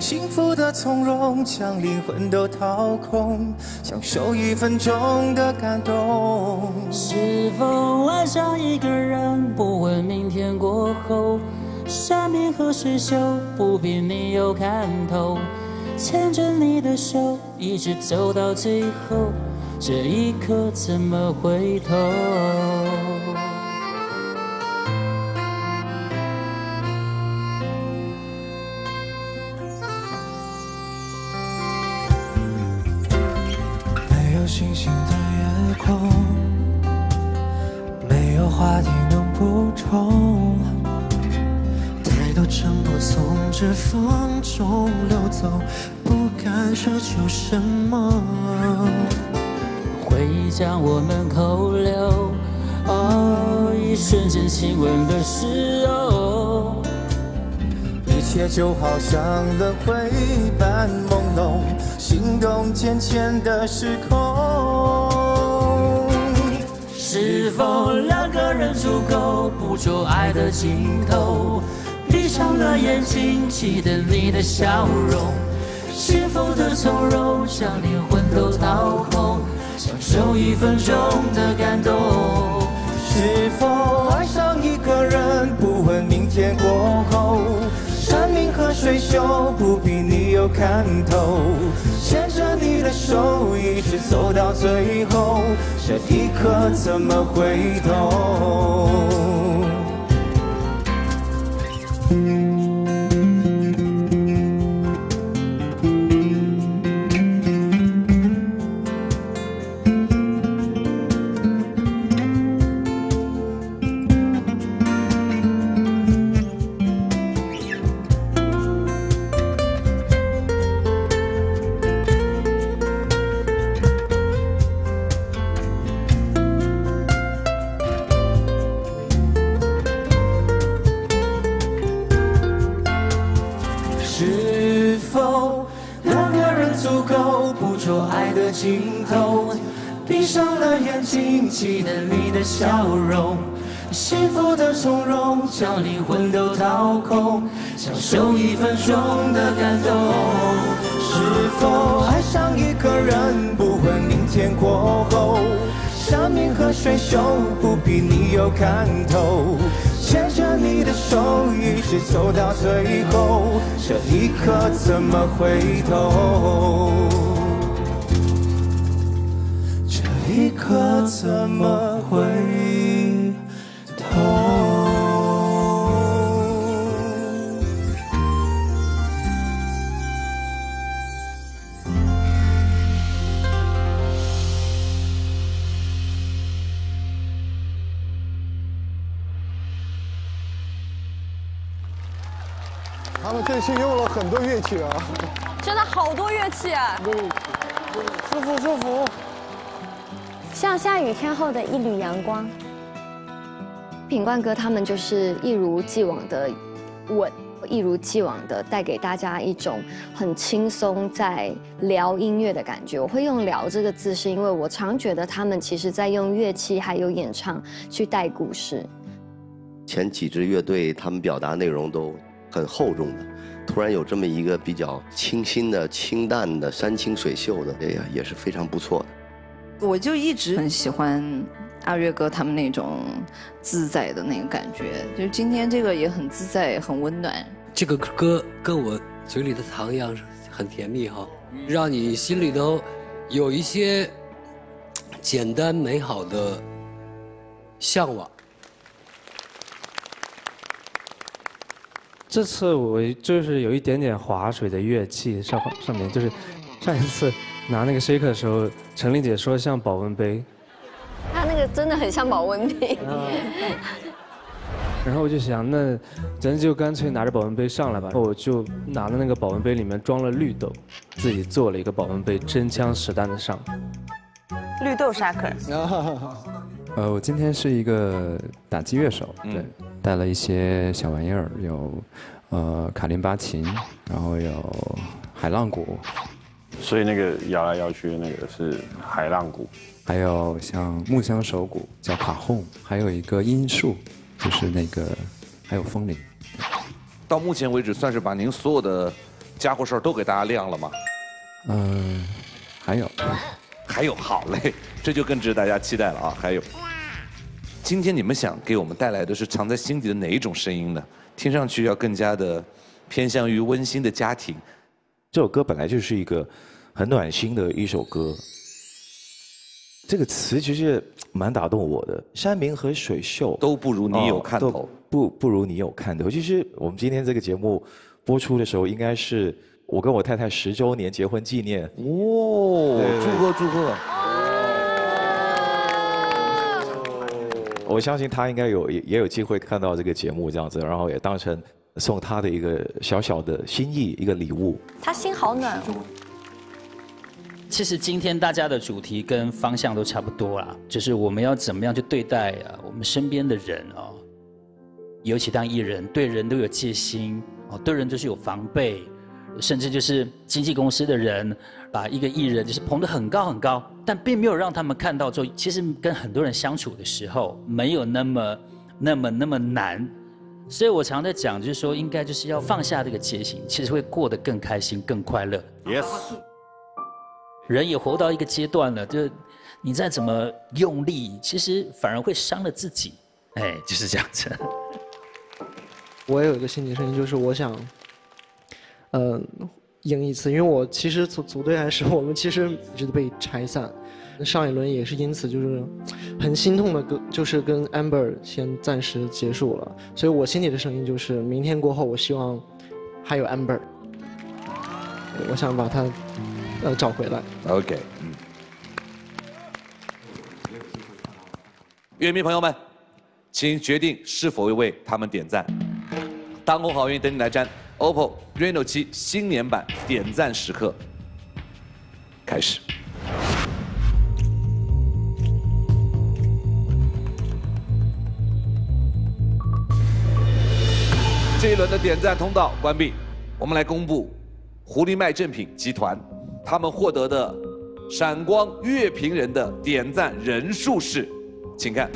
幸福的从容，将灵魂都掏空，享受1分钟的感动。是否爱上一个人，不问明天过后，山明和水秀，不必你有看头。牵着你的手，一直走到最后。 这一刻怎么回头？没有星星的夜空，没有话题能补充，太多沉默从指缝中流走，不敢奢求什么。 回忆将我们扣留，哦，一瞬间亲吻的时候，一切就好像轮回般朦胧，心动渐渐的失控。是否两个人足够捕捉爱的尽头？闭上了眼睛，记得你的笑容，幸福的从容，将灵魂都掏空。 享受1分钟的感动。是否爱上一个人，不问明天过后，山明和水秀，不比你有看头。牵着你的手，一直走到最后，这一刻怎么回头？ 尽头，闭上了眼睛，记得你的笑容，幸福的从容，将灵魂都掏空，享受1分钟的感动。是否爱上一个人，不问明天过后，山明和水秀，不比你有看头。牵着你的手，一直走到最后，这一刻怎么回头？ 一刻怎么回头？他们这次用了很多乐器啊！真的好多乐器啊！舒服舒服。 像下雨天后的一缕阳光，品冠哥他们就是一如既往的稳，一如既往的带给大家一种很轻松在聊音乐的感觉。我会用“聊”这个字，是因为我常觉得他们其实在用乐器还有演唱去带故事。前几支乐队他们表达内容都很厚重的，突然有这么一个比较清新的、清淡的、山清水秀的，哎呀，也是非常不错的。 我就一直很喜欢阿岳哥他们那种自在的那个感觉，就是今天这个也很自在，很温暖。这个歌跟我嘴里的糖一样，很甜蜜哈，让你心里头有一些简单美好的向往。这次我就是有一点点划水的乐器上面，就是上一次。 拿那个 shaker 的时候，陈琳姐说像保温杯，她那个真的很像保温杯。然后我就想，那咱就干脆拿着保温杯上来吧。然后我就拿了那个保温杯，里面装了绿豆，自己做了一个保温杯，真枪实弹的上。绿豆 shaker。我今天是一个打击乐手，对，带了一些小玩意儿，有卡林巴琴，然后有海浪鼓。所以那个摇来摇去的那个是海浪鼓，还有像木箱手鼓叫卡轰，还有一个音树，就是那个还有风铃。到目前为止，算是把您所有的家伙事儿都给大家亮了吗？嗯，还有，还有，好嘞，这就更值得大家期待了啊！还有，今天你们想给我们带来的是藏在心底的哪一种声音呢？听上去要更加的偏向于温馨的家庭。这首歌本来就是一个很暖心的一首歌，这个词其实蛮打动我的。山明和水秀都不如你有看头，哦、不如你有看头。其实我们今天这个节目播出的时候，应该是我跟我太太10周年结婚纪念。哦，祝贺祝贺！我相信他应该也有机会看到这个节目这样子，然后也当成送他的一个小小的心意，一个礼物。他心好暖哦。其实今天大家的主题跟方向都差不多啦，就是我们要怎么样去对待我们身边的人哦，尤其当艺人，对人都有戒心哦，对人就是有防备，甚至就是经纪公司的人把一个艺人就是捧得很高很高，但并没有让他们看到说，其实跟很多人相处的时候没有那么难。所以我常在讲，就是说，应该就是要放下这个戒心，其实会过得更开心、更快乐。Yes， 人也活到一个阶段了，就是你再怎么用力，其实反而会伤了自己。哎，就是这样子。我也有一个心底声音，就是我想，赢一次，因为我其实从组队来说，我们其实一直被拆散。上一轮也是因此就是很心痛的，就是跟 amber 先暂时结束了，所以我心里的声音就是明天过后我希望还有 amber， 我想把她找回来。 OK， 乐迷朋友们请决定是否为他们点赞，当红好运等你来沾， OPPO Reno7 新年版点赞时刻开始。这一轮的点赞通道关闭，我们来公布狐狸卖正品集团他们获得的闪光乐评人的点赞人数是，请看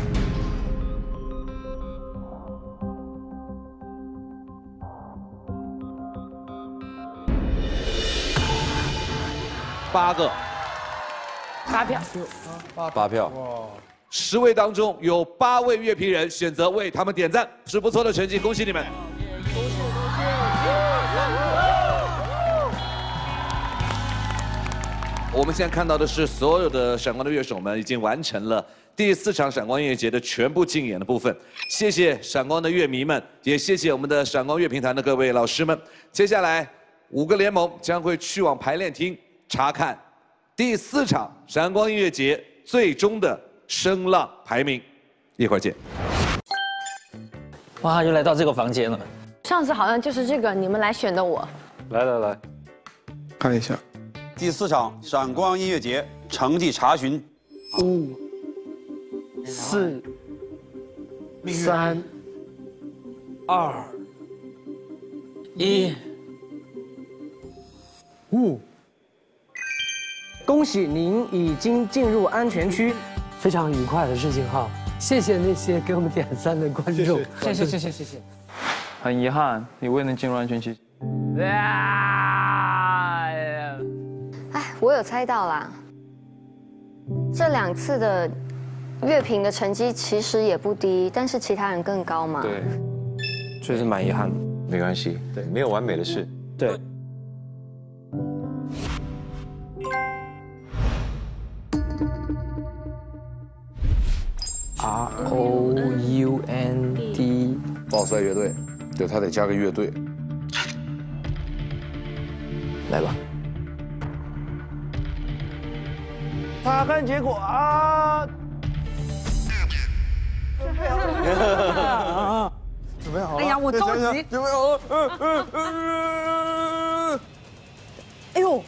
，8个，8票，8票。10位当中有8位乐评人选择为他们点赞，是不错的成绩，恭喜你们。我们现在看到的是所有的闪光的乐手们已经完成了第4场闪光音乐节的全部竞演的部分。谢谢闪光的乐迷们，也谢谢我们的闪光乐评团的各位老师们。接下来5个联盟将会去往排练厅查看第4场闪光音乐节最终的声浪排名。一会儿见。哇，又来到这个房间了。上次好像就是这个，你们来选的我。来，看一下。第4场闪光音乐节成绩查询，5、4、3、2、1，5。恭喜您已经进入安全区，非常愉快的事情哈！谢谢那些给我们点赞的观众，谢谢。很遗憾，你未能进入安全区。我有猜到啦，这2次的乐评的成绩其实也不低，但是其他人更高嘛。对，所以是蛮遗憾的。没关系，对，没有完美的事。对。ROUND， 暴塞乐队，对，他得加个乐队。来吧。查看结果啊！准备好了。哎呀，我着急。准备好了。哎呦！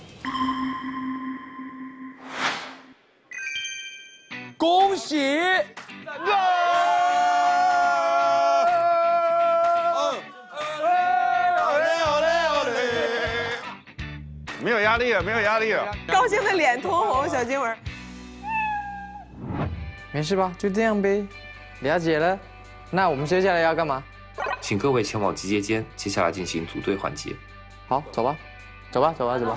恭喜！没有压力。力，没有压力。高兴的脸通红，小金文。没事吧？就这样呗。了解了。那我们接下来要干嘛？请各位前往集结间，接下来进行组队环节。好，走吧，走吧，走吧，走吧。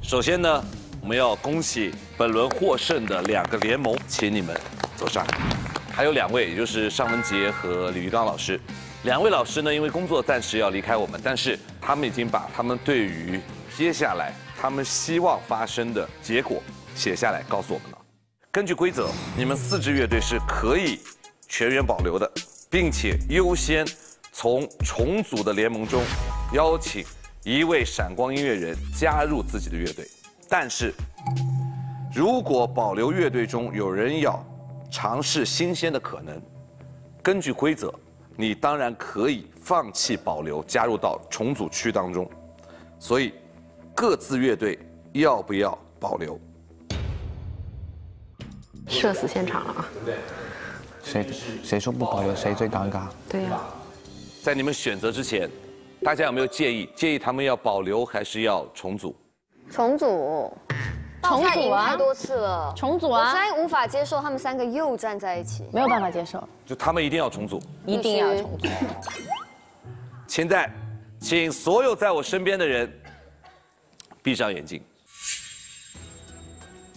首先呢，我们要恭喜本轮获胜的2个联盟，请你们走上。还有2位，也就是尚雯婕和李玉刚老师。2位老师呢，因为工作暂时要离开我们，但是他们已经把他们对于接下来他们希望发生的结果写下来告诉我们了。根据规则，你们4支乐队是可以全员保留的，并且优先从重组的联盟中邀请 1位闪光音乐人加入自己的乐队，但是如果保留乐队中有人要尝试新鲜的可能，根据规则，你当然可以放弃保留，加入到重组区当中。所以，各自乐队要不要保留？社死现场了啊！谁说不保留，谁最尴尬？对呀。在你们选择之前， 大家有没有介意？介意他们要保留还是要重组？重组，重组啊！太多次了，重组啊！我真无法接受他们3个又站在一起，没有办法接受。就他们一定要重组，一定要重组。现在，请所有在我身边的人闭上眼睛。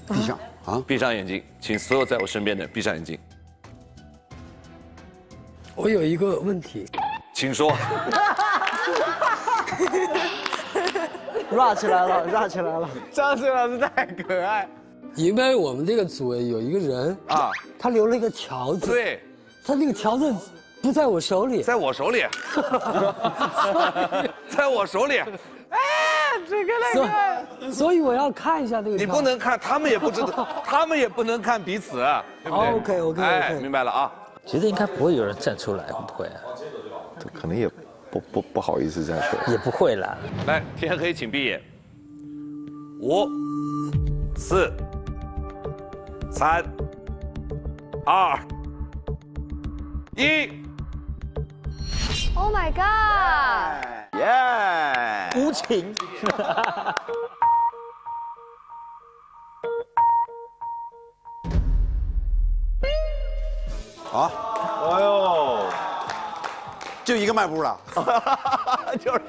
闭上啊！闭上眼睛，请所有在我身边的人闭上眼睛。我有一个问题，请说。rap 起来了 ，rap 起来了！张学友老师太可爱。因为我们这个组有一个人啊，他留了一个条子。对，他那个条子不在我手里，在我手里，在我手里。哎，这个那个，所以我要看一下那个。你不能看，他们也不知道，他们也不能看彼此，对不对 ？OK，OK， 哎，明白了啊。觉得应该不会有人站出来，会不会？可能也。 不好意思这样说，也不会啦。来，天黑请闭眼。5、4、3、2、1。Oh my god！ 耶！无情。啊！哎呦！ 就一个卖布了，就是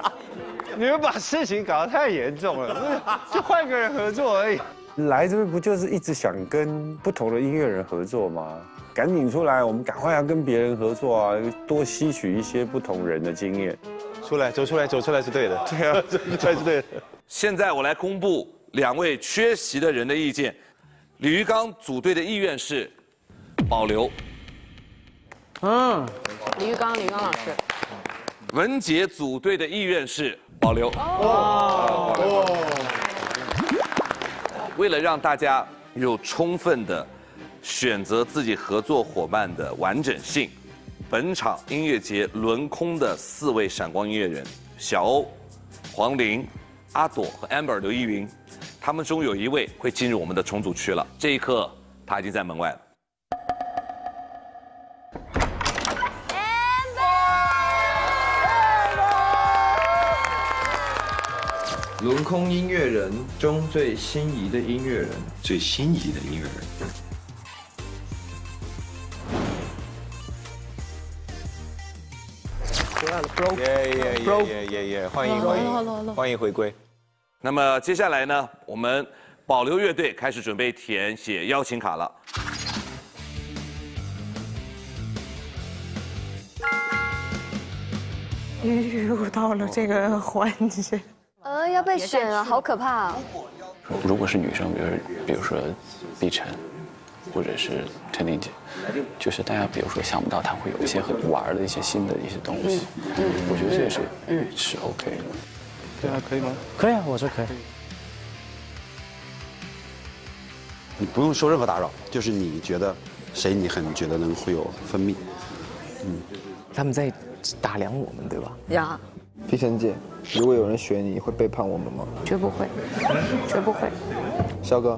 你们把事情搞得太严重了，就换个人合作而已。来这边不就是一直想跟不同的音乐人合作吗？赶紧出来，我们赶快要跟别人合作啊，多吸取一些不同人的经验。出来，走出来，走出来是对的。对啊，走出来是对的。现在我来公布2位缺席的人的意见。李玉刚组队的意愿是保留。嗯，李玉刚老师。 文杰组队的意愿是保留。为了让大家有充分的选择自己合作伙伴的完整性，本场音乐节轮空的4位闪光音乐人：小欧、黄龄、阿朵和 amber 刘逸云。他们中有1位会进入我们的重组区了，这一刻他已经在门外了。 轮空音乐人中最心仪的音乐人，最心仪的音乐人。回来了 ，bro， 耶耶耶耶耶耶，欢迎回归。那么接下来呢，我们保留乐队开始准备填写邀请卡了。预入到了这个环节。 要被选了，好可怕啊！如果是女生，比如说碧晨，或者是陈琳姐，就是大家比如说想不到她会有一些很玩的一些新的一些东西，我觉得这也是是 OK 的。对啊，可以吗？可以啊，我说可以。你不用受任何打扰，就是你觉得谁你很觉得能会有分泌，他们在打量我们，对吧？呀，碧晨姐。如果有人学你，会背叛我们吗？绝不会，绝不会。肖哥，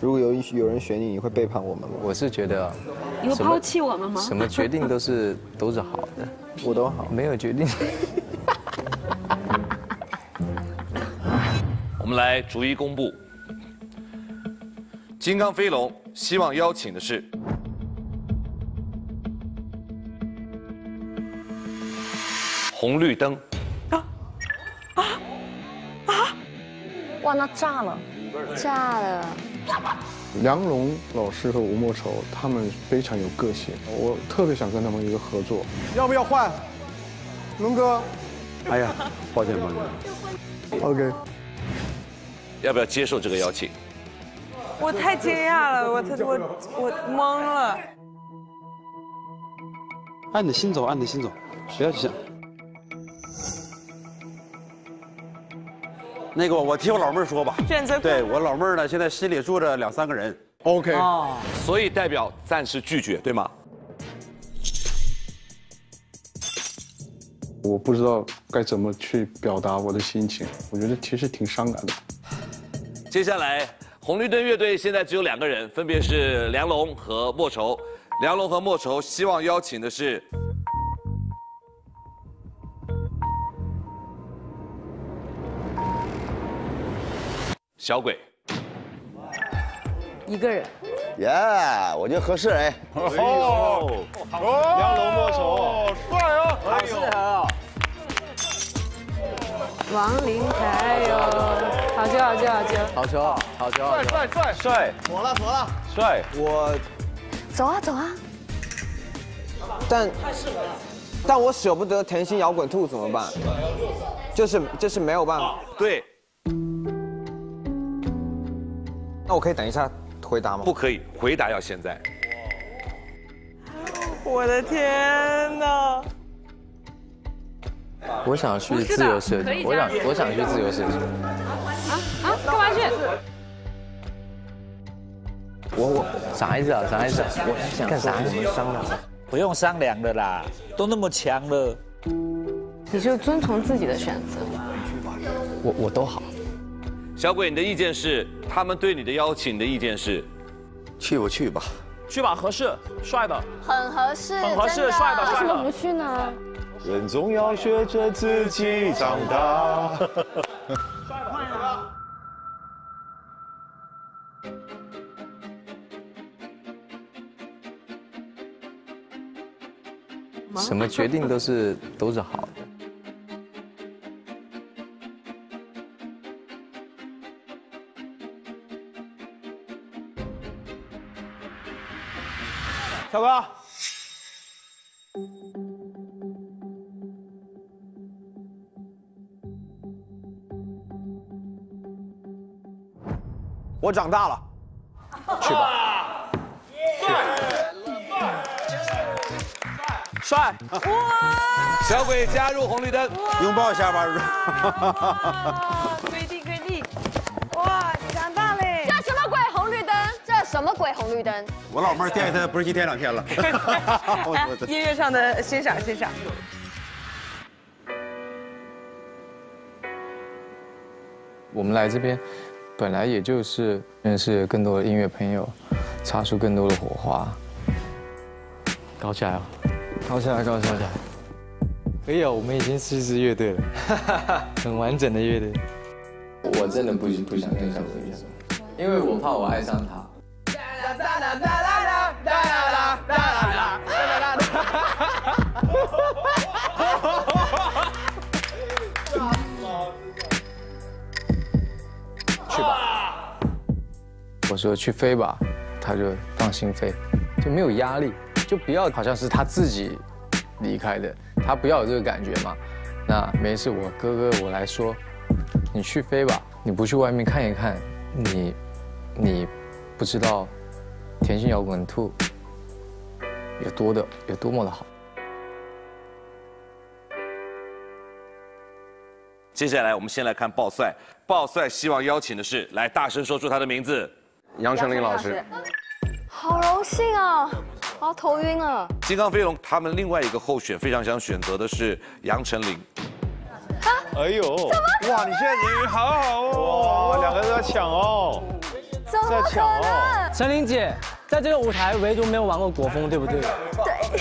如果有人学你，你会背叛我们吗？我是觉得，你会抛弃我们吗？什么决定都是好的，我都好，没有决定。我们来逐一公布。金刚飞龙希望邀请的是。 红绿灯，哇，那炸了，炸了！梁龙老师和吴莫愁他们非常有个性，我特别想跟他们一个合作。要不要换？龙哥，哎呀，抱歉。OK， 要不要接受这个邀请？我太惊讶了，我懵了。按你心走，按你心走，不要去想。 那个，我替我老妹儿说吧。选择对我老妹儿呢，现在心里住着2、3个人。OK， 所以代表暂时拒绝，对吗？我不知道该怎么去表达我的心情，我觉得其实挺伤感的。接下来，红绿灯乐队现在只有2个人，分别是梁龙和莫愁。梁龙和莫愁希望邀请的是。 小鬼，一个人，耶，我觉得合适哎。哦，梁龙莫愁，帅哦，合适哦。王琳凯哟，好球好球好球，好球好球，帅，妥了，帅，我，走啊。但太适合了，但我舍不得甜心摇滚兔怎么办？就是没有办法。对。 那我可以等一下回答吗？不可以，回答要现在。我的天哪！我想去自由设计，我想去自由设计。干嘛去？我啥意思啊？啥意思？我想干啥？我们商量。不用商量的啦，都那么强了。你就遵从自己的选择。我都好。 小鬼，你的意见是他们对你的邀请，你的意见是，去吧，合适，帅的，很合适，帅的，为什么不去呢？人总要学着自己长大。帅的，换一个。什么决定都是好的。 小哥，我长大了，去吧，帅，小鬼加入红绿灯，拥抱一下吧，跪地，哇，你长大嘞，这什么鬼红绿灯？这什么鬼红绿灯？ 我老妹儿惦记他不是1天2天了。音乐上的欣赏。我们来这边，本来也就是认识更多的音乐朋友，擦出更多的火花。搞起来啊！搞起来！可以啊，我们已经是一支乐队了，很完整的乐队。我真的不想跟小鬼一样，因为我怕我爱上他。 去吧，我说去飞吧，他就放心飞，就没有压力，就不要好像是他自己离开的，他不要有这个感觉嘛。那没事，我哥哥我来说，你去飞吧，你不去外面看一看，你不知道。 甜心摇滚兔有多么的好。接下来我们先来看鲍帅，鲍帅希望邀请的是，来大声说出他的名字，杨丞琳老师。好荣幸啊，好头晕啊。金刚飞龙他们另外一个候选非常想选择的是杨丞琳。啊，哎呦，哇！你现在人缘好好哦，哇，两个人都在抢哦，在抢哦。陈琳姐，在这个舞台唯独没有玩过国风，对不对？对。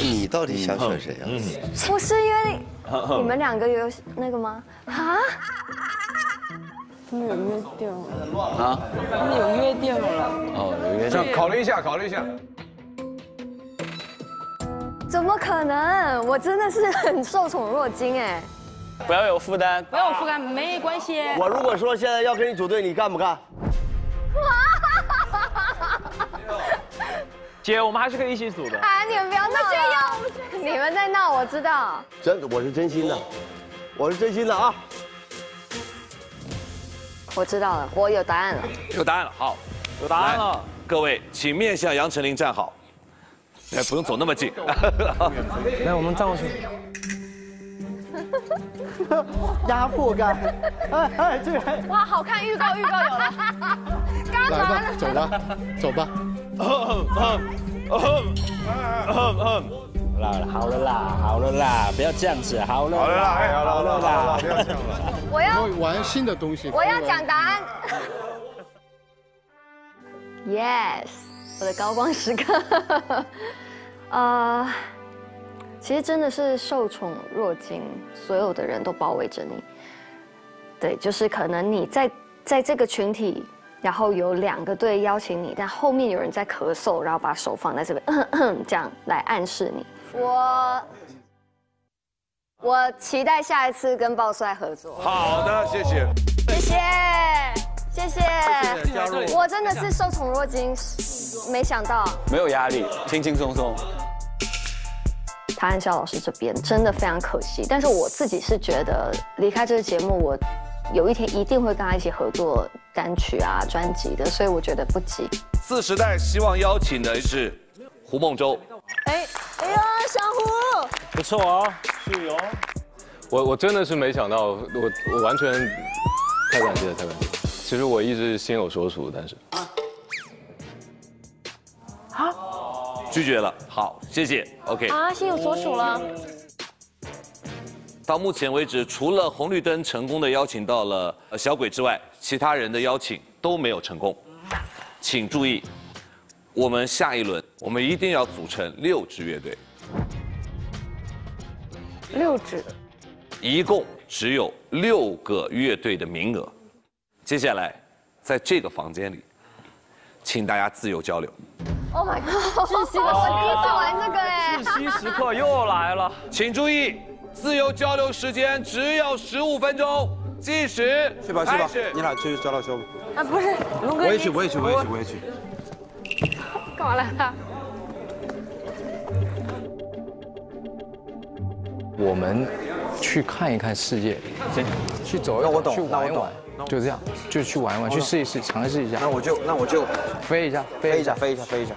你到底想选谁啊？不是因为你们两个有那个吗？啊？他们有约定了啊？他们有约定了。哦，有约定。考虑一下，考虑一下。 怎么可能？我真的是很受宠若惊哎！不要有负担，不要有负担，没关系。我如果说现在要跟你组队，你干不干？姐，我们还是可以一起组的。哎，你们不要闹了，你们在闹，我知道。真，我是真心的，我是真心的啊！我知道了，我有答案了。有答案了，好，有答案了。各位，请面向杨丞琳站好。 哎，不用走那么近。来，我们站过去。压迫感。哎哎，这个。哇，好看！预告，预告有了。干嘛呢？走吧，走吧。好了啦，好了啦，不要这样子，好了啦，好了啦，不要这样了。我要玩新的东西。我要讲答案。Yes。 我的高光时刻，其实真的是受宠若惊，所有的人都包围着你。对，就是可能你在这个群体，然后有两个队邀请你，但后面有人在咳嗽，然后把手放在这边，这样来暗示你。我期待下一次跟鲍帅合作。好的，谢谢，谢谢。 谢谢，我真的是受宠若惊，没想到，没有压力，轻轻松松。谭安潇老师这边真的非常可惜，但是我自己是觉得离开这个节目，我有一天一定会跟他一起合作单曲啊、专辑的，所以我觉得不急。四时代希望邀请的是胡梦舟。哎，哎呀，小胡，不错哦，是哦。我真的是没想到，我完全太感谢了，太感谢了。 其实我一直心有所属，但是啊，拒绝了。好，谢谢。OK。啊，心有所属了。到目前为止，除了红绿灯成功的邀请到了小鬼之外，其他人的邀请都没有成功。请注意，我们下一轮我们一定要组成6支乐队。6支。一共只有6个乐队的名额。 接下来，在这个房间里，请大家自由交流。Oh my god！ 窒息，我第一次玩这个哎！窒息时刻又来了，请注意，自由交流时间只有15分钟，计时去吧去吧，你俩去找老肖吧。啊，不是，龙哥，我也去，我也去，我也去，我也去。干嘛来了？我们去看一看世界，行，去走一走，那我懂，去玩一玩。 就这样，就去玩一玩，去试一试，尝试一下。那我就飞一下，飞一下，飞一下，飞一下。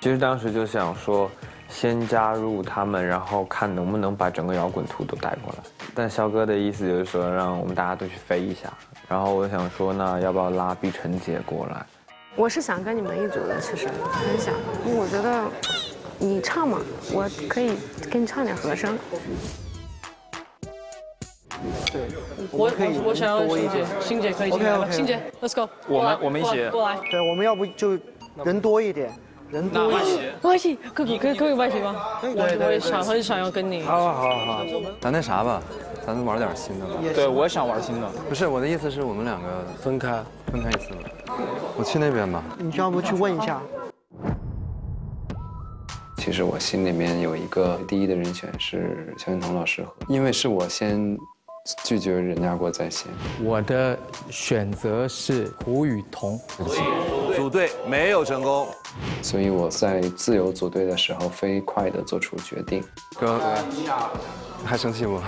其实当时就想说，先加入他们，然后看能不能把整个摇滚图都带过来。但肖哥的意思就是说，让我们大家都去飞一下。然后我想说，那要不要拉碧晨姐过来？我是想跟你们一组的，其实很想。我觉得你唱嘛，我可以给你唱点和声。 对，我想要欣姐，欣姐可以进来吗？欣姐 ，Let's go， 我们一起过来。对，我们要不就人多一点，人多一起，一起，可以一起吗？我也想很想要跟你。好，好，好，咱那啥吧，咱玩点新的吧。对，我也想玩新的。不是我的意思是我们两个分开一次吧。我去那边吧。你要不去问一下？其实我心里面有一个第一的人选是萧敬腾老师，因为是我先。 拒绝人家过在先，我的选择是胡雨桐。组队没有成功，所以我在自由组队的时候飞快地做出决定。哥，还生气吗？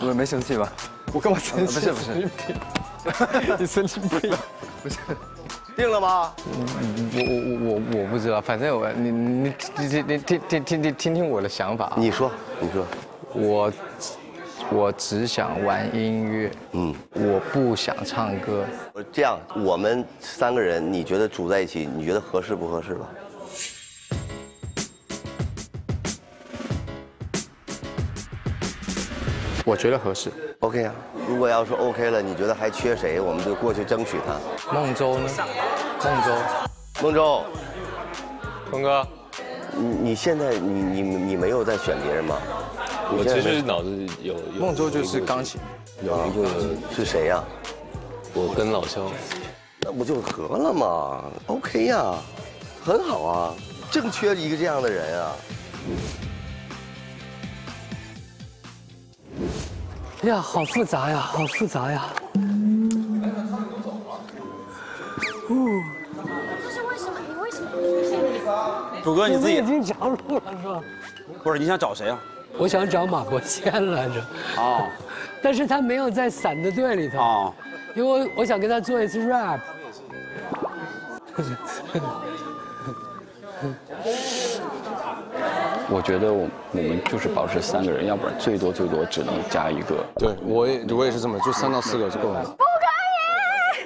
我没生气吧？我干嘛生气？不是，你生气不了，不是。 定了吗？我不知道，反正我你听我的想法。你说，你说，我只想玩音乐，我不想唱歌。这样，我们3个人，你觉得组在一起，你觉得合适不合适吧？我觉得合适。OK 啊，如果要是 OK 了，你觉得还缺谁？我们就过去争取他。孟州呢？孟州，峰哥，你现在你没有在选别人吗？我其实脑子有孟州就是钢琴，有一个是谁呀？我跟老肖，那不就合了吗 ？OK 呀，很好啊，正缺一个这样的人啊。 呀，好复杂呀，好复杂呀！哎，他们都走了。哦。这是为什么？你为什么？楚哥，你自己已经着陆了是吧？不是，你想找谁啊？我想找马伯骞来着。哦。但是他没有在散的队里头。哦。因为我想跟他做一次 rap。我觉得我们就是保持三个人，要不然最多只能加一个。对，我也是这么，就3到4个就够了。不可以！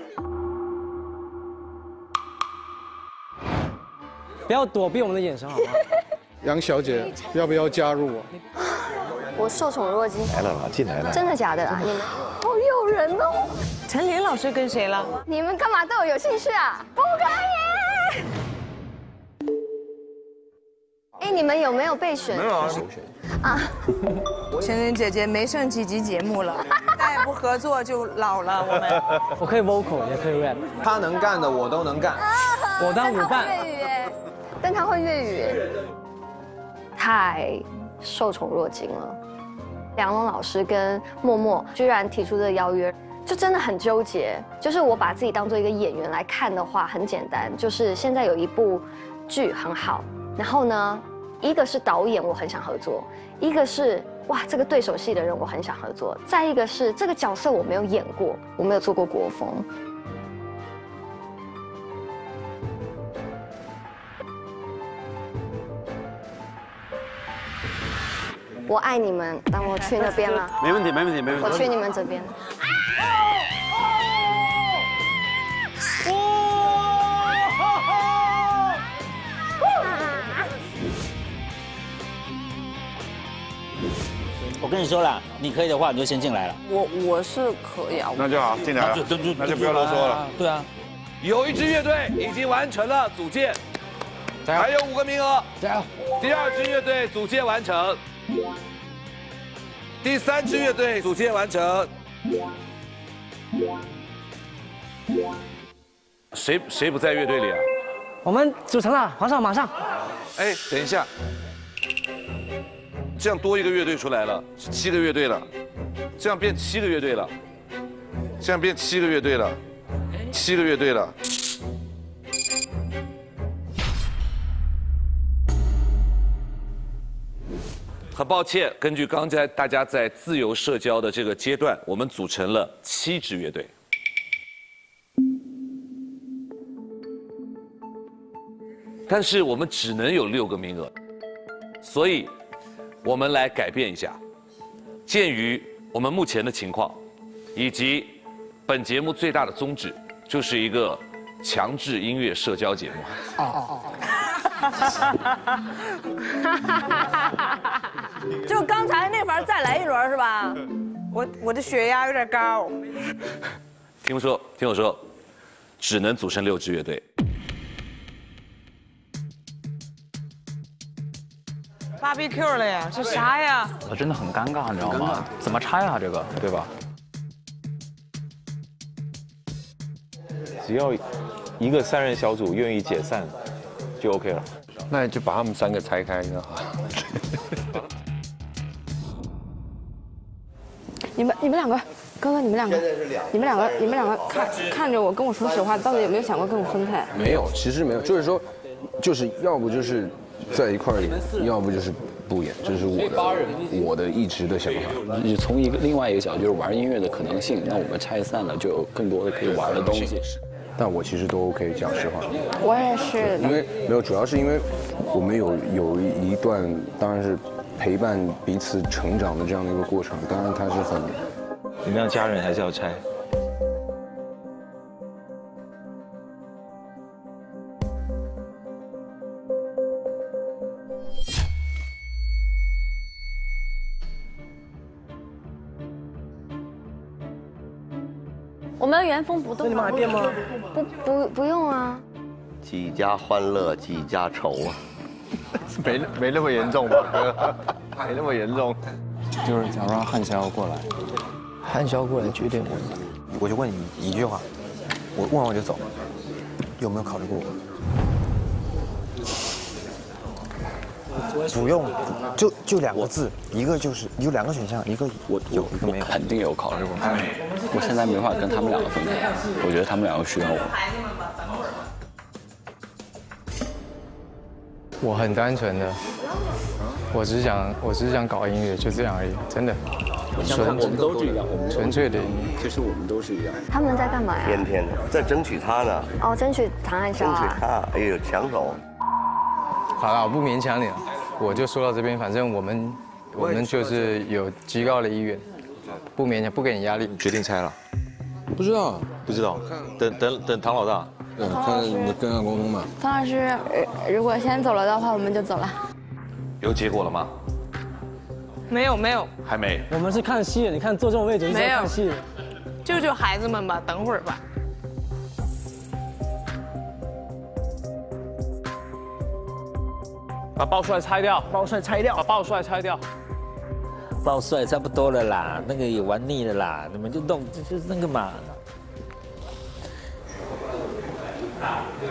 不要躲避我们的眼神，好不好？杨小姐，要不要加入我？我受宠若惊。来了啦，进来了。真的假的啊？你们好诱人哦！陈琳老师跟谁了？你们干嘛对我有兴趣啊？不可以！ 哎，你们有没有备选？没有啊，啊！陈琳姐姐没剩几集节目了，再不合作就老了。我们我可以 vocal， 也可以 rap， 他能干的我都能干，我当舞伴。粤语哎，但他会粤语，太受宠若惊了。梁龙老师跟默默居然提出的邀约。 就真的很纠结，就是我把自己当做一个演员来看的话，很简单，就是现在有一部剧很好，然后呢，一个是导演我很想合作，一个是哇这个对手戏的人我很想合作，再一个是这个角色我没有演过，我没有做过国风。我爱你们，当我去那边了。没问题，没问题，没问题。我去你们这边。 我跟你说了，你可以的话你就先进来了。我是可以啊，那就好，进来了，那就不要啰嗦了。对啊，有一支乐队已经完成了组建，还有5个名额，加油！第2支乐队组建完成，第3支乐队组建完成。谁不在乐队里啊？我们组成了，皇上马上。哎，等一下。 这样多一个乐队出来了，是7个乐队了，这样变7个乐队了，这样变7个乐队了，7个乐队了。很抱歉，根据刚才大家在自由社交的这个阶段，我们组成了7支乐队。 但是我们只能有6个名额，所以。 我们来改变一下，鉴于我们目前的情况，以及本节目最大的宗旨，就是一个强制音乐社交节目。哦，就刚才那盘再来一轮是吧？我的血压有点高。听我说，只能组成6支乐队。 BBQ 了呀，这啥呀？我真的很尴尬，你知道吗？怎么拆啊？这个对吧？只要一个3人小组愿意解散，就 OK 了。那就把他们3个拆开，你知道吗？你们2个，哥哥，你们2个，你们两个看着我，跟我说实话，到底有没有想过跟我分开？没有，其实没有，就是说，就是要不就是。 在一块儿演，要不就是不演，这是我的一直的想法。你从另外一个角度就是玩音乐的可能性，那我们拆散了就有更多的可以玩的东西。但我其实都 OK， 讲实话。我也是。因为没有，主要是因为我们有一段，当然是陪伴彼此成长的这样的一个过程。当然它是很，你们要家人还是要拆？我们原封不动。那你们还变吗？不用啊。几家欢乐几家愁啊，没那么严重吧？没那么严重。就是假如让汉霄过来，汉霄过来决定我就问你一句话，我问完我就走，有没有考虑过我？不用，就两个字，一个就是有两个选项，一个我有一个没有，肯定有考虑过。我现在没法跟他们两个分开，我觉得他们两个需要我。 我很单纯的，我只想搞音乐，就这样而已，真的。我们都是一样，我们纯粹的音乐，其实我们都是一样。他们在干嘛呀？天天的在争取他呢。哦，争取唐汉霄啊。争取他，哎呦，抢手。好了，我不勉强你了，我就说到这边，反正我们就是有极高的意愿，不勉强，不给你压力。决定拆了？不知道，等唐老大。 嗯，看你跟上沟通吧。唐老师，如果先走了的话，我们就走了。有结果了吗？没有，还没。我们是看戏的，你看坐这种位置是看戏的。救救孩子们吧，等会儿吧。把鲍帅拆掉，把鲍帅拆掉。鲍帅差不多了啦，那个也玩腻了啦，你们就弄就是那个嘛。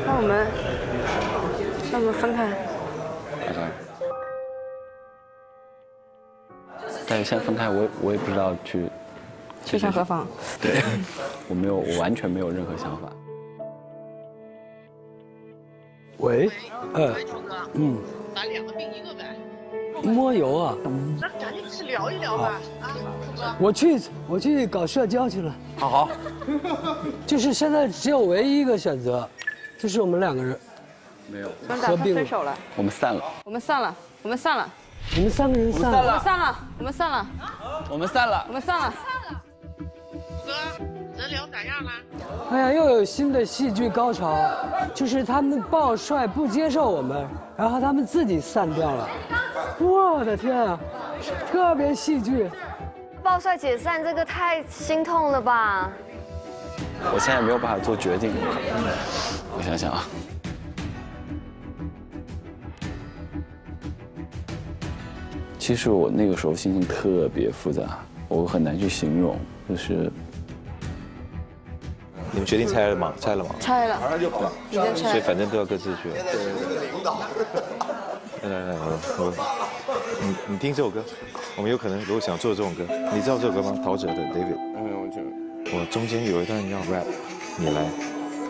那我们分开。但是现在分开，我也不知道去上何方。对，我完全没有任何想法。喂，把两个并一个呗。摸油啊？那赶紧去聊一聊吧，啊，我去搞社交去了。好，就是现在只有唯一一个选择。 就是我们两个人，没有，我们打算分手了，我们散了，你们三个人散了，我们散了，哥，人流咋样了？哎呀，又有新的戏剧高潮，就是他们鲍帅不接受我们，然后他们自己散掉了，我的天啊，特别戏剧，鲍帅解散这个太心痛了吧。 我现在没有办法做决定，我想想啊。其实我那个时候心情特别复杂，我很难去形容。就是你们决定拆了吗？拆了，马上就跑，所以反正都要各自去。来，你听这首歌，我们有可能如果想做这种歌，你知道这首歌吗？陶喆的 David。 我中间有一段要 rap， 你来，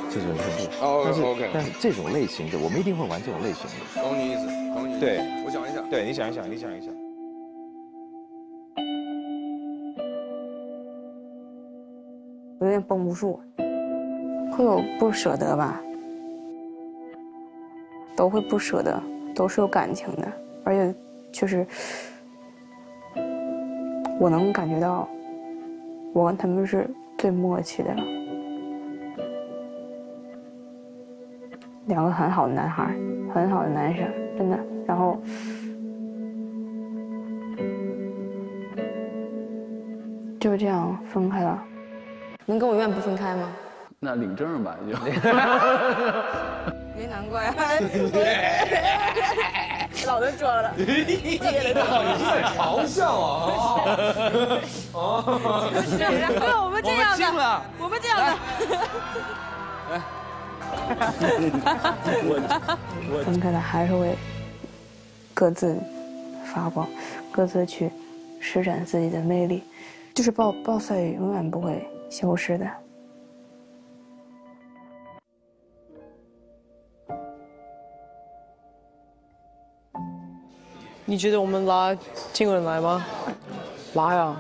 这种是哦，但这种类型的我们一定会玩这种类型的。懂你意思，懂你。对，我想一想。对，你想一想。有点绷不住，会有不舍得吧？都会不舍得，都是有感情的，而且就是我能感觉到，我跟他们是。 最默契的了，两个很好的男孩，很好的男生，真的。然后，就这样分开了。能跟我永远不分开吗？那领证吧，就。没难怪。老能装了，嘲笑啊！哦，对，我们这样的。分开了还是会各自发光，各自去施展自己的魅力，就是鲍帅永远不会消失的。 你觉得我们拉中国人来吗？拉呀！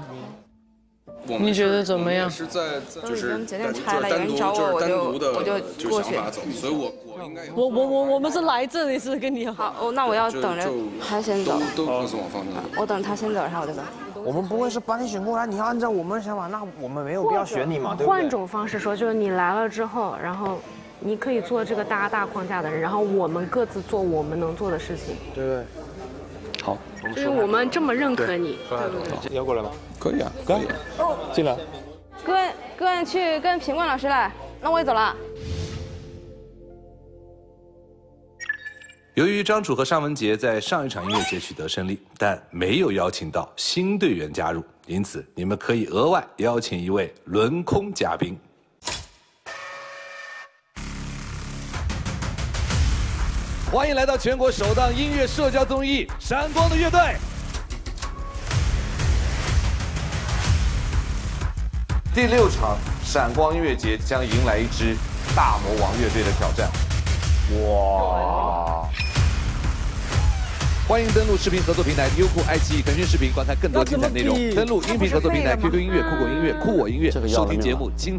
你觉得怎么样？是在就是单独，就是单独的，我就过去。所以我应该我们是来这里是跟你好。哦，那我要等着他先走。都各自往方向。我等他先走，然后我再走。我们不会是把你选过来，你要按照我们的想法，那我们没有必要选你嘛，对不对？换种方式说，就是你来了之后，然后。 你可以做这个大框架的人，然后我们各自做我们能做的事情。对，好，就是我们这么认可你。对，你要过来吗？可以啊，可以。进来。哥去跟品冠老师了，那我也走了。由于张楚和尚雯婕在上一场音乐节取得胜利，但没有邀请到新队员加入，因此你们可以额外邀请一位轮空嘉宾。 欢迎来到全国首档音乐社交综艺《闪光的乐队》。第6场闪光音乐节将迎来一支大魔王乐队的挑战。哇！欢迎登录视频合作平台优酷、爱奇艺、腾讯视频观看更多精彩内容。登录音频合作平台 QQ 音乐、酷狗音乐、酷我音乐，收听节目精。